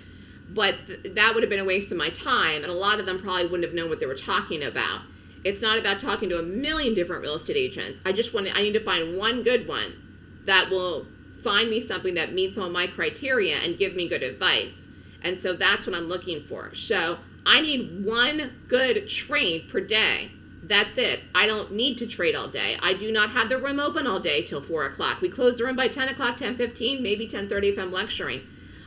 But that would have been a waste of my time, and a lot of them probably wouldn't have known what they were talking about. It's not about talking to a million different real estate agents. I need to find one good one that will find me something that meets all my criteria and give me good advice. And so that's what I'm looking for. So I need one good trade per day. That's it. I don't need to trade all day. I do not have the room open all day till 4 o'clock. We close the room by 10 o'clock, 10:15, maybe 10:30 if I'm lecturing.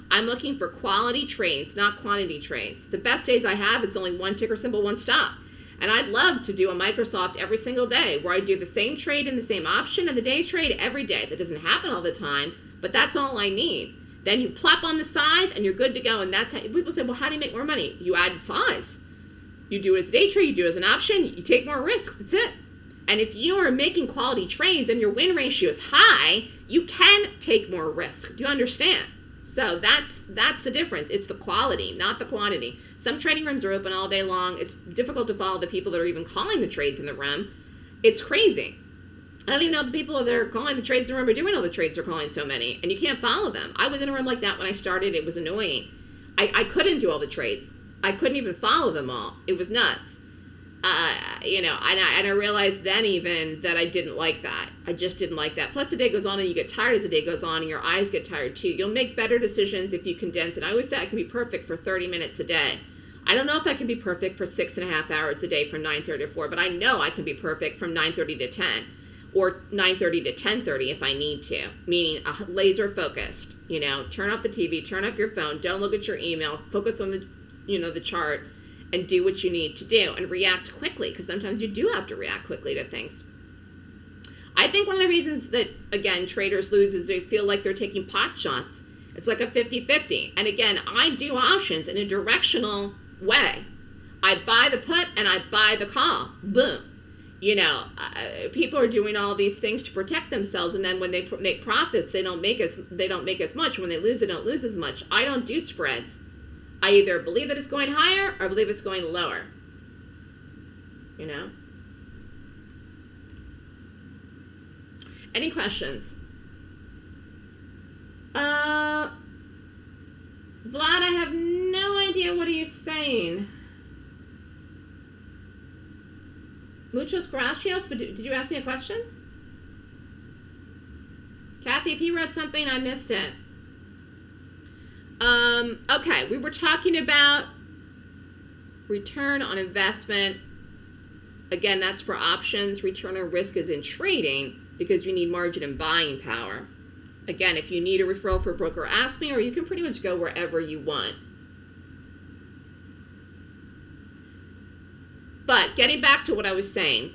I'm looking for quality trades, not quantity trades. The best days I have, it's only one ticker symbol, one stop. And I'd love to do a Microsoft every single day where I do the same trade and the same option and the day trade every day. That doesn't happen all the time, but that's all I need. Then you plop on the size and you're good to go. And that's how people say, well, how do you make more money? You add size. You do it as a day trade, you do it as an option, you take more risks, that's it. And if you are making quality trades and your win ratio is high, you can take more risk. Do you understand? So that's the difference. It's the quality, not the quantity. Some trading rooms are open all day long. It's difficult to follow the people that are even calling the trades in the room. It's crazy. I don't even know if the people that are calling the trades in the room are doing all the trades they're calling so many, and you can't follow them. I was in a room like that when I started. It was annoying. I couldn't do all the trades. I couldn't even follow them all. It was nuts. You know, and I realized then even that I didn't like that. I just didn't like that. Plus the day goes on and you get tired as the day goes on and your eyes get tired too. You'll make better decisions if you condense it. I always say I can be perfect for 30 minutes a day. I don't know if I can be perfect for 6.5 hours a day from 9:30 to 4, but I know I can be perfect from 9:30 to 10 or 9:30 to 10:30 if I need to, meaning laser focused, you know, turn off the TV, turn off your phone, don't look at your email, focus on the, you know, the chart. And do what you need to do and react quickly, because sometimes you do have to react quickly to things. I think one of the reasons that, again, traders lose is they feel like they're taking pot shots. It's like a 50-50. And again, I do options in a directional way. I buy the put and I buy the call. Boom. You know, people are doing all these things to protect themselves, and then when they make profits, they don't make as much. When they lose, they don't lose as much. I don't do spreads. I either believe that it's going higher or believe it's going lower, you know? Any questions? Vlad, I have no idea. What are you saying? Muchos gracias, but did you ask me a question? Kathy, if he read something, I missed it. Okay, we were talking about return on investment. Again, that's for options. Return on risk is in trading because you need margin and buying power. Again, if you need a referral for a broker, ask me, or you can pretty much go wherever you want. But getting back to what I was saying,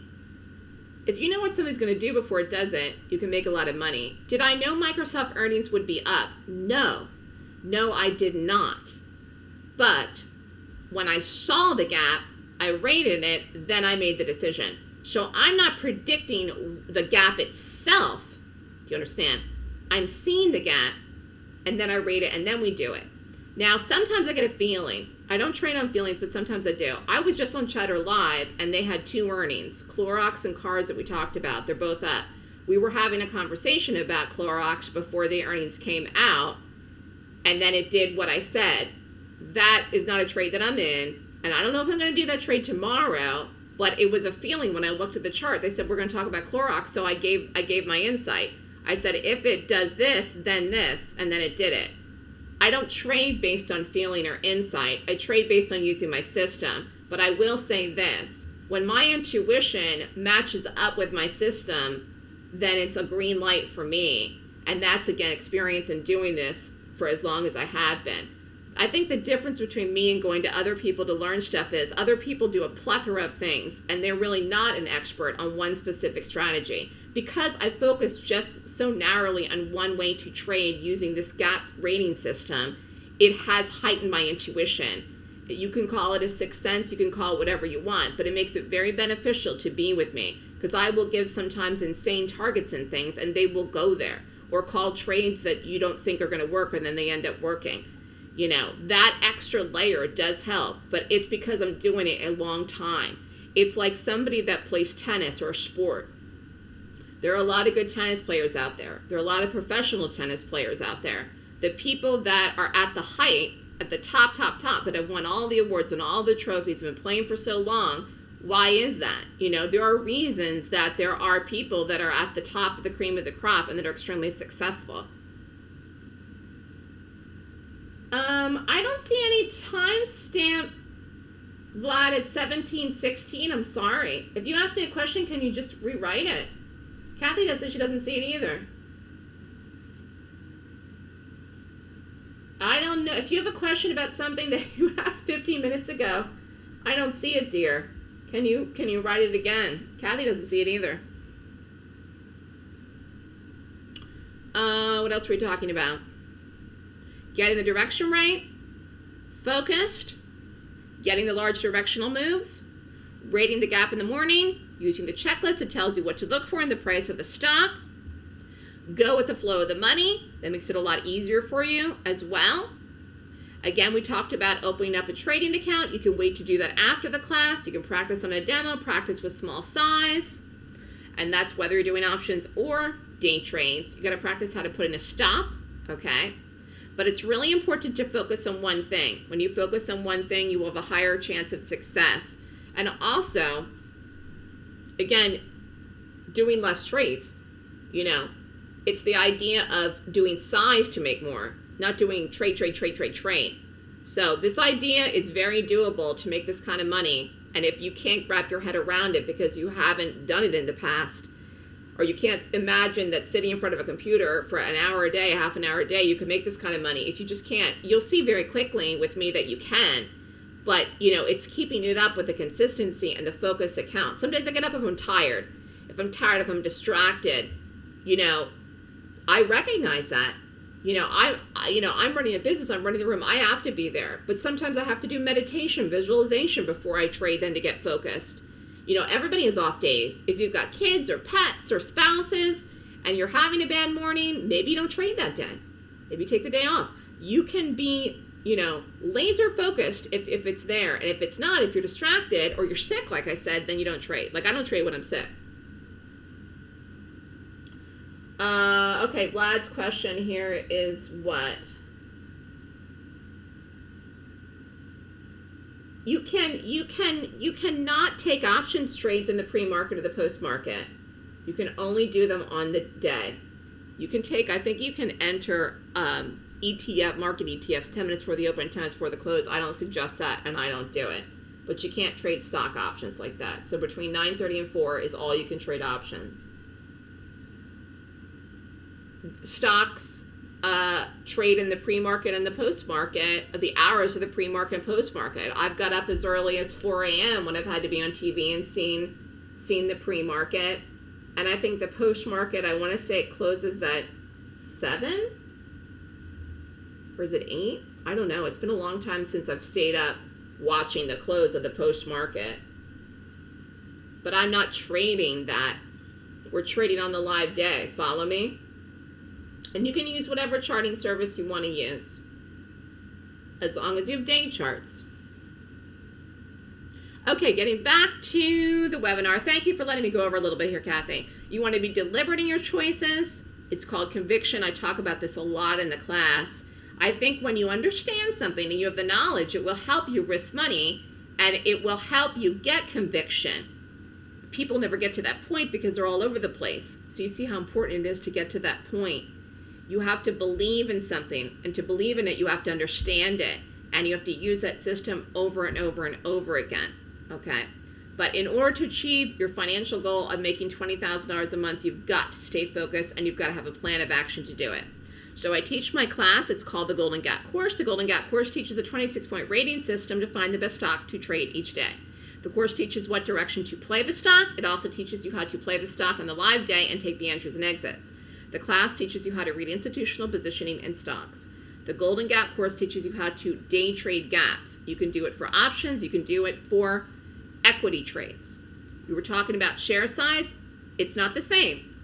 if you know what somebody's going to do before it does it, you can make a lot of money. Did I know Microsoft earnings would be up? No. No, I did not. But when I saw the gap, I rated it, then I made the decision. So I'm not predicting the gap itself. Do you understand? I'm seeing the gap, and then I rate it, and then we do it. Now, sometimes I get a feeling. I don't trade on feelings, but sometimes I do. I was just on Cheddar Live, and they had two earnings, Clorox and Cars that we talked about. They're both up. We were having a conversation about Clorox before the earnings came out, and then it did what I said. That is not a trade that I'm in, and I don't know if I'm going to do that trade tomorrow, but it was a feeling when I looked at the chart. They said, we're going to talk about Clorox, so I gave my insight. I said, if it does this, and then it did it. I don't trade based on feeling or insight. I trade based on using my system, but I will say this. When my intuition matches up with my system, then it's a green light for me, and that's, again, experience in doing this for as long as I have been. I think the difference between me and going to other people to learn stuff is other people do a plethora of things and they're really not an expert on one specific strategy. Because I focus just so narrowly on one way to trade using this gap rating system, it has heightened my intuition. You can call it a sixth sense, you can call it whatever you want, but it makes it very beneficial to be with me because I will give sometimes insane targets and things and they will go there. Or call trades that you don't think are going to work and then they end up working. You know, that extra layer does help, but it's because I'm doing it a long time. It's like somebody that plays tennis or a sport. There are a lot of good tennis players out there. There are a lot of professional tennis players out there. The people that are at the height, at the top, that have won all the awards and all the trophies and been playing for so long, why is that? You know, there are reasons that there are people that are at the top of the cream of the crop and that are extremely successful. I don't see any timestamp Vlad, it's 1716. I'm sorry. If you ask me a question, can you just rewrite it? Kathy does it. She doesn't see it either. I don't know. If you have a question about something that you asked 15 minutes ago, I don't see it, dear. Can you write it again? Kathy doesn't see it either. What else were we talking about? Getting the direction right, focused, getting the large directional moves, rating the gap in the morning, using the checklist. It tells you what to look for in the price of the stock. Go with the flow of the money. That makes it a lot easier for you as well. Again, we talked about opening up a trading account. You can wait to do that after the class. You can practice on a demo, practice with small size. And that's whether you're doing options or day trades. You got to practice how to put in a stop, okay? But it's really important to focus on one thing. When you focus on one thing, you will have a higher chance of success. And also, again, doing less trades, you know, it's the idea of doing size to make more, not doing trade. So this idea is very doable to make this kind of money. And if you can't wrap your head around it because you haven't done it in the past, or you can't imagine that sitting in front of a computer for an hour a day, half an hour a day, you can make this kind of money. If you just can't, you'll see very quickly with me that you can. But, you know, it's keeping it up with the consistency and the focus that counts. Some days I get up if I'm tired. If I'm tired, if I'm distracted, you know, I recognize that. You know, I'm running a business, I'm running the room, I have to be there. But sometimes I have to do meditation, visualization before I trade then to get focused. You know, everybody has off days. If you've got kids or pets or spouses and you're having a bad morning, maybe you don't trade that day. Maybe you take the day off. You can be, you know, laser focused if it's there. And if it's not, if you're distracted or you're sick, like I said, then you don't trade. Like I don't trade when I'm sick. Okay, Vlad's question here is what? You cannot take options trades in the pre-market or the post-market. You can only do them on the day. You can take, I think you can enter ETF, market ETFs 10 minutes before the open, 10 minutes before the close. I don't suggest that and I don't do it. But you can't trade stock options like that. So between 9:30 and 4 is all you can trade options. Stocks trade in the pre-market and the post-market, the hours of the pre-market and post-market. I've got up as early as 4 a.m. when I've had to be on TV and seen the pre-market. And I think the post-market, I want to say it closes at 7? Or is it 8? I don't know. It's been a long time since I've stayed up watching the close of the post-market. But I'm not trading that. We're trading on the live day. Follow me? And you can use whatever charting service you want to use, as long as you have day charts. Okay, getting back to the webinar. Thank you for letting me go over a little bit here, Kathy. You want to be deliberate in your choices. It's called conviction. I talk about this a lot in the class. I think when you understand something and you have the knowledge, it will help you risk money and it will help you get conviction. People never get to that point because they're all over the place. So you see how important it is to get to that point. You have to believe in something, and to believe in it, you have to understand it, and you have to use that system over and over and over again, okay? But in order to achieve your financial goal of making $20,000 a month, you've got to stay focused, and you've got to have a plan of action to do it. So I teach my class. It's called the Golden Gap Course. The Golden Gap Course teaches a 26-point rating system to find the best stock to trade each day. The course teaches what direction to play the stock. It also teaches you how to play the stock on the live day and take the entries and exits. The class teaches you how to read institutional positioning and stocks. The Golden Gap course teaches you how to day trade gaps. You can do it for options. You can do it for equity trades. We were talking about share size. It's not the same.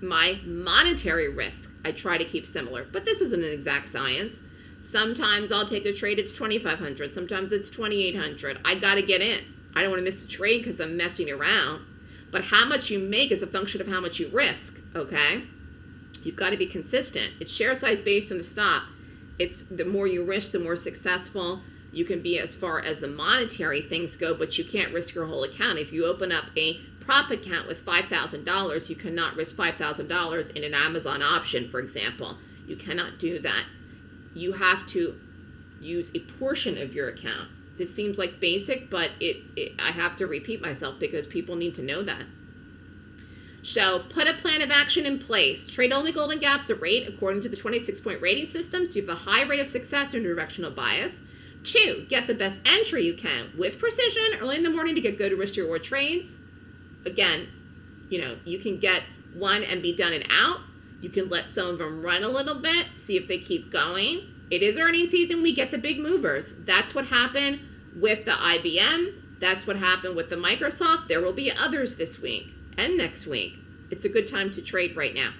My monetary risk, I try to keep similar, but this isn't an exact science. Sometimes I'll take a trade, it's 2,500. Sometimes it's 2,800. I got to get in. I don't want to miss a trade because I'm messing around. But how much you make is a function of how much you risk, okay? You've got to be consistent. It's share size based on the stock. It's the more you risk, the more successful you can be as far as the monetary things go, but you can't risk your whole account. If you open up a prop account with $5,000, you cannot risk $5,000 in an Amazon option, for example. You cannot do that. You have to use a portion of your account. This seems like basic, but I have to repeat myself because people need to know that. So put a plan of action in place. Trade only Golden Gaps at rate according to the 26-point rating system, so you have a high rate of success and directional bias. 2, get the best entry you can with precision early in the morning to get good risk reward trades. Again, you know, you can get one and be done and out. You can let some of them run a little bit, see if they keep going. It is earnings season. We get the big movers. That's what happened with the IBM. That's what happened with the Microsoft. There will be others this week and next week. It's a good time to trade right now.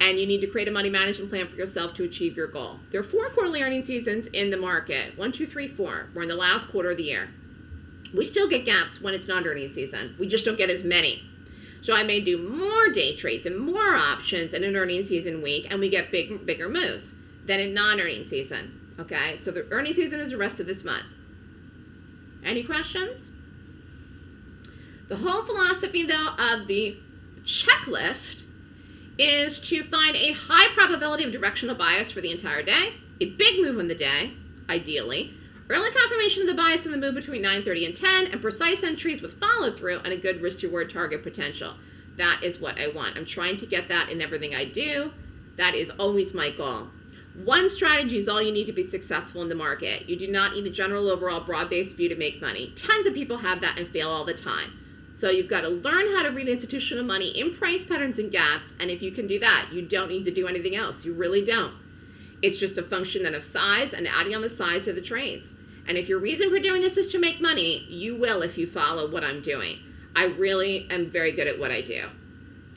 And you need to create a money management plan for yourself to achieve your goal. There are 4 quarterly earnings seasons in the market. 1, 2, 3, 4. We're in the last quarter of the year. We still get gaps when it's not earnings season. We just don't get as many. So I may do more day trades and more options in an earnings season week, and we get bigger moves than in non-earnings season. Okay, so the earnings season is the rest of this month. Any questions? The whole philosophy, though, of the checklist is to find a high probability of directional bias for the entire day, a big move on the day, ideally, early confirmation of the bias in the move between 9:30 and 10, and precise entries with follow-through and a good risk-to-reward target potential. That is what I want. I'm trying to get that in everything I do. That is always my goal. One strategy is all you need to be successful in the market. You do not need a general overall broad-based view to make money. Tons of people have that and fail all the time. So you've got to learn how to read institutional money in price patterns and gaps, and if you can do that, you don't need to do anything else. You really don't. It's just a function then of size and adding on the size to the trades. And if your reason for doing this is to make money, you will if you follow what I'm doing. I really am very good at what I do.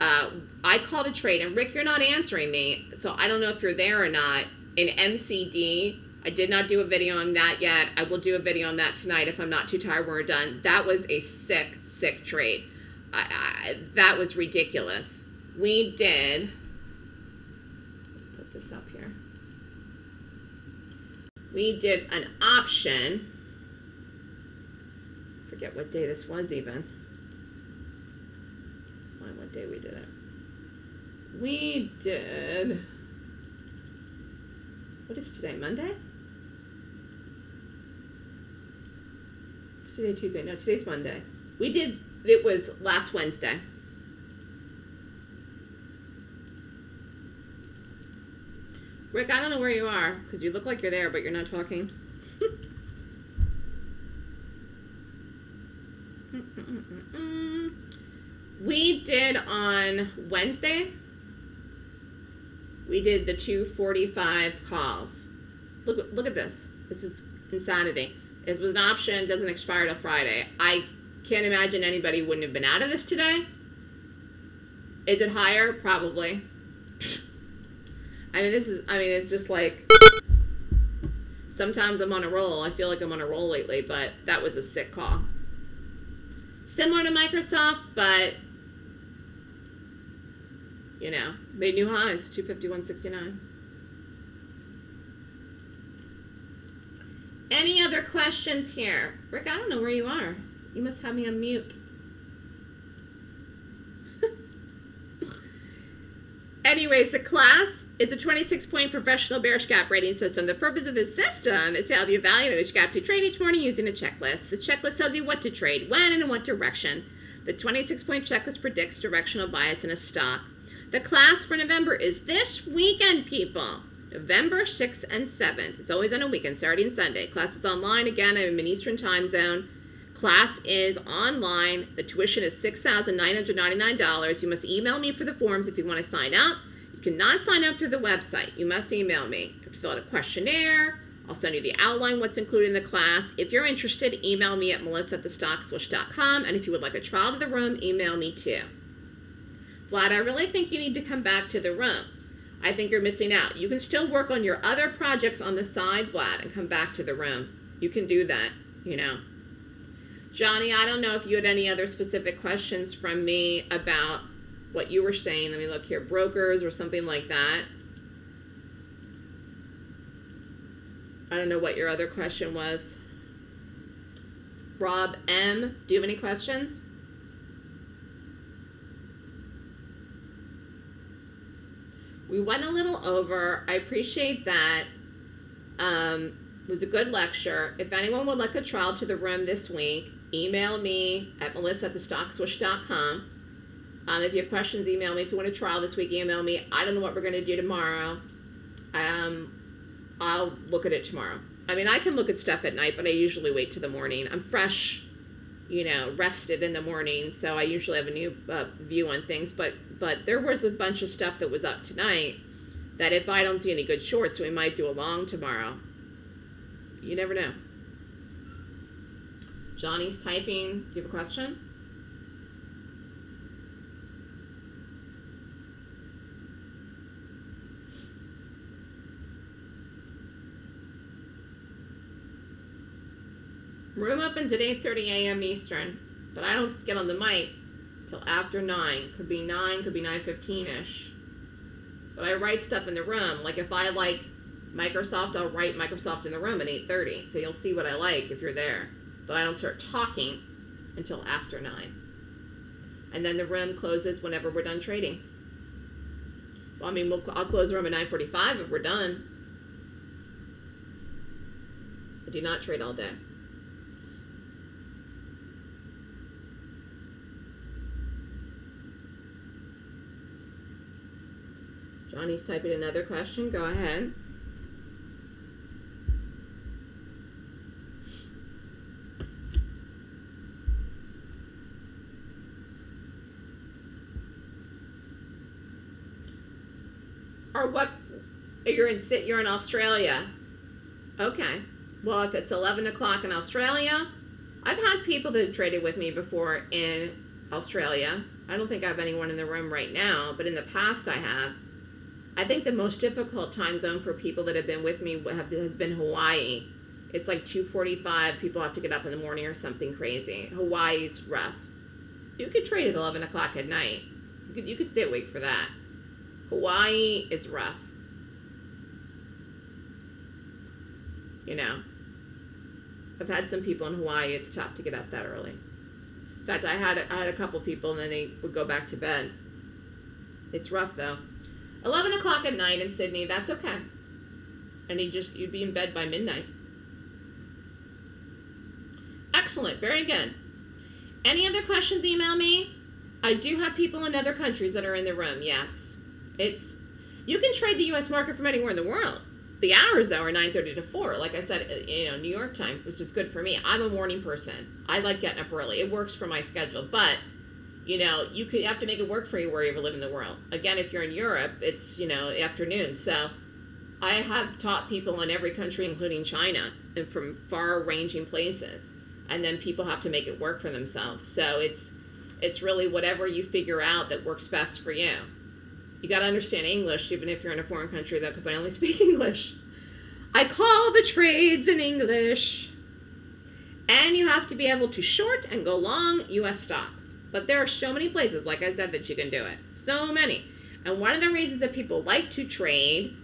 I called a trade, and Rick, you're not answering me, so I don't know if you're there or not, in MCD. I did not do a video on that yet. I will do a video on that tonight if I'm not too tired when we're done. That was a sick, sick trade. That was ridiculous. We did, put this up here. We did an option. I forget what day this was even. Find what day we did it. We did, what is today, Monday? Today, Tuesday. No, today's Monday. We did, it was last Wednesday. Rick, I don't know where you are because you look like you're there, but you're not talking. We did on Wednesday, we did the 245 calls. Look at this. This is insanity. It was an option, doesn't expire till Friday. I can't imagine anybody wouldn't have been out of this today. Is it higher? Probably. I mean, it's just like, sometimes I'm on a roll. I feel like I'm on a roll lately, but that was a sick call. Similar to Microsoft, but, you know, made new highs, 251.69. Any other questions here? Rick, I don't know where you are. You must have me on mute. Anyways, the class is a 26-point professional bearish gap rating system. The purpose of this system is to help you evaluate which gap to trade each morning using a checklist. This checklist tells you what to trade, when, and in what direction. The 26-point checklist predicts directional bias in a stock. The class for November is this weekend, people. November 6th and 7th. It's always on a weekend, Saturday and Sunday. Class is online. Again, I'm in Eastern time zone. Class is online. The tuition is $6,999. You must email me for the forms if you want to sign up. You cannot sign up through the website. You must email me. You have to fill out a questionnaire. I'll send you the outline, what's included in the class. If you're interested, email me at melissa@thestockswoosh.com. And if you would like a trial to the room, email me too. Vlad, I really think you need to come back to the room. I think you're missing out. You can still work on your other projects on the side, Vlad, and come back to the room. You can do that, you know. Johnny, I don't know if you had any other specific questions from me about what you were saying. Let me look here. Brokers or something like that. I don't know what your other question was. Rob M., do you have any questions? We went a little over. I appreciate that. It was a good lecture. If anyone would like a trial to the room this week, email me at melissa@thestockswoosh.com. If you have questions, email me. If you want a trial this week, email me. I don't know what we're going to do tomorrow. I'll look at it tomorrow. I mean, I can look at stuff at night, but I usually wait till the morning. I'm fresh, you know, rested in the morning, so I usually have a new view on things. But there was a bunch of stuff that was up tonight that if I don't see any good shorts, we might do a long tomorrow. You never know. Johnny's typing. Do you have a question? Room opens at 8:30 a.m. Eastern, but I don't get on the mic till after 9. Could be 9, could be 9:15-ish. But I write stuff in the room. Like if I like Microsoft, I'll write Microsoft in the room at 8:30. So you'll see what I like if you're there. But I don't start talking until after 9. And then the room closes whenever we're done trading. Well, I mean, I'll close the room at 9:45 if we're done. I do not trade all day. Johnny's typing another question. Go ahead. Or what? You're in Australia. Okay. Well, if it's 11 o'clock in Australia, I've had people that have traded with me before in Australia. I don't think I have anyone in the room right now, but in the past I have. I think the most difficult time zone for people that have been with me has been Hawaii. It's like 2:45. People have to get up in the morning or something crazy. Hawaii's rough. You could trade at 11 o'clock at night. You could stay awake for that. Hawaii is rough. You know. I've had some people in Hawaii. It's tough to get up that early. In fact, I had a couple people, and then they would go back to bed. It's rough, though. 11 o'clock at night in Sydney, that's okay. And you'd be in bed by midnight. Excellent, very good. Any other questions, email me. I do have people in other countries that are in the room, yes. You can trade the U.S. market from anywhere in the world. The hours, though, are 9:30 to 4. Like I said, you know, New York time, which is good for me. I'm a morning person. I like getting up early. It works for my schedule, but you know, you could have to make it work for you wherever you live in the world. Again, if you're in Europe, it's, you know, afternoon. So I have taught people in every country, including China, and from far-ranging places. And then people have to make it work for themselves. So it's really whatever you figure out that works best for you. You got to understand English, even if you're in a foreign country, though, because I only speak English. I call the trades in English. And you have to be able to short and go long U.S. stocks. But there are so many places, like I said, that you can do it. So many. And one of the reasons that people like to trade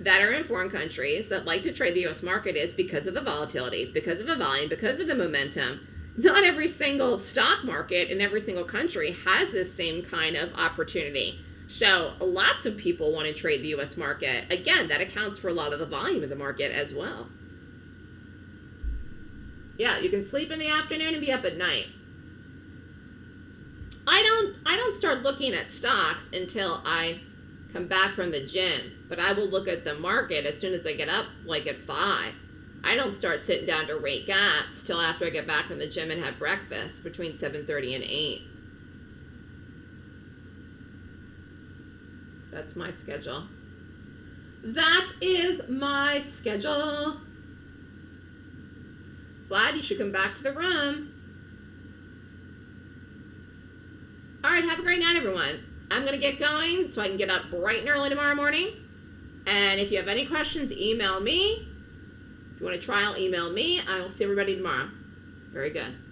that are in foreign countries, that like to trade the U.S. market, is because of the volatility, because of the volume, because of the momentum. Not every single stock market in every single country has this same kind of opportunity. So lots of people want to trade the U.S. market. Again, that accounts for a lot of the volume of the market as well. Yeah, you can sleep in the afternoon and be up at night. I don't start looking at stocks until I come back from the gym, but I will look at the market as soon as I get up, like at 5. I don't start sitting down to rate gaps till after I get back from the gym and have breakfast between 7:30 and 8. That's my schedule. That is my schedule. Vlad, you should come back to the room. All right, have a great night, everyone. I'm going to get going so I can get up bright and early tomorrow morning. And if you have any questions, email me. If you want a trial, email me. I will see everybody tomorrow. Very good.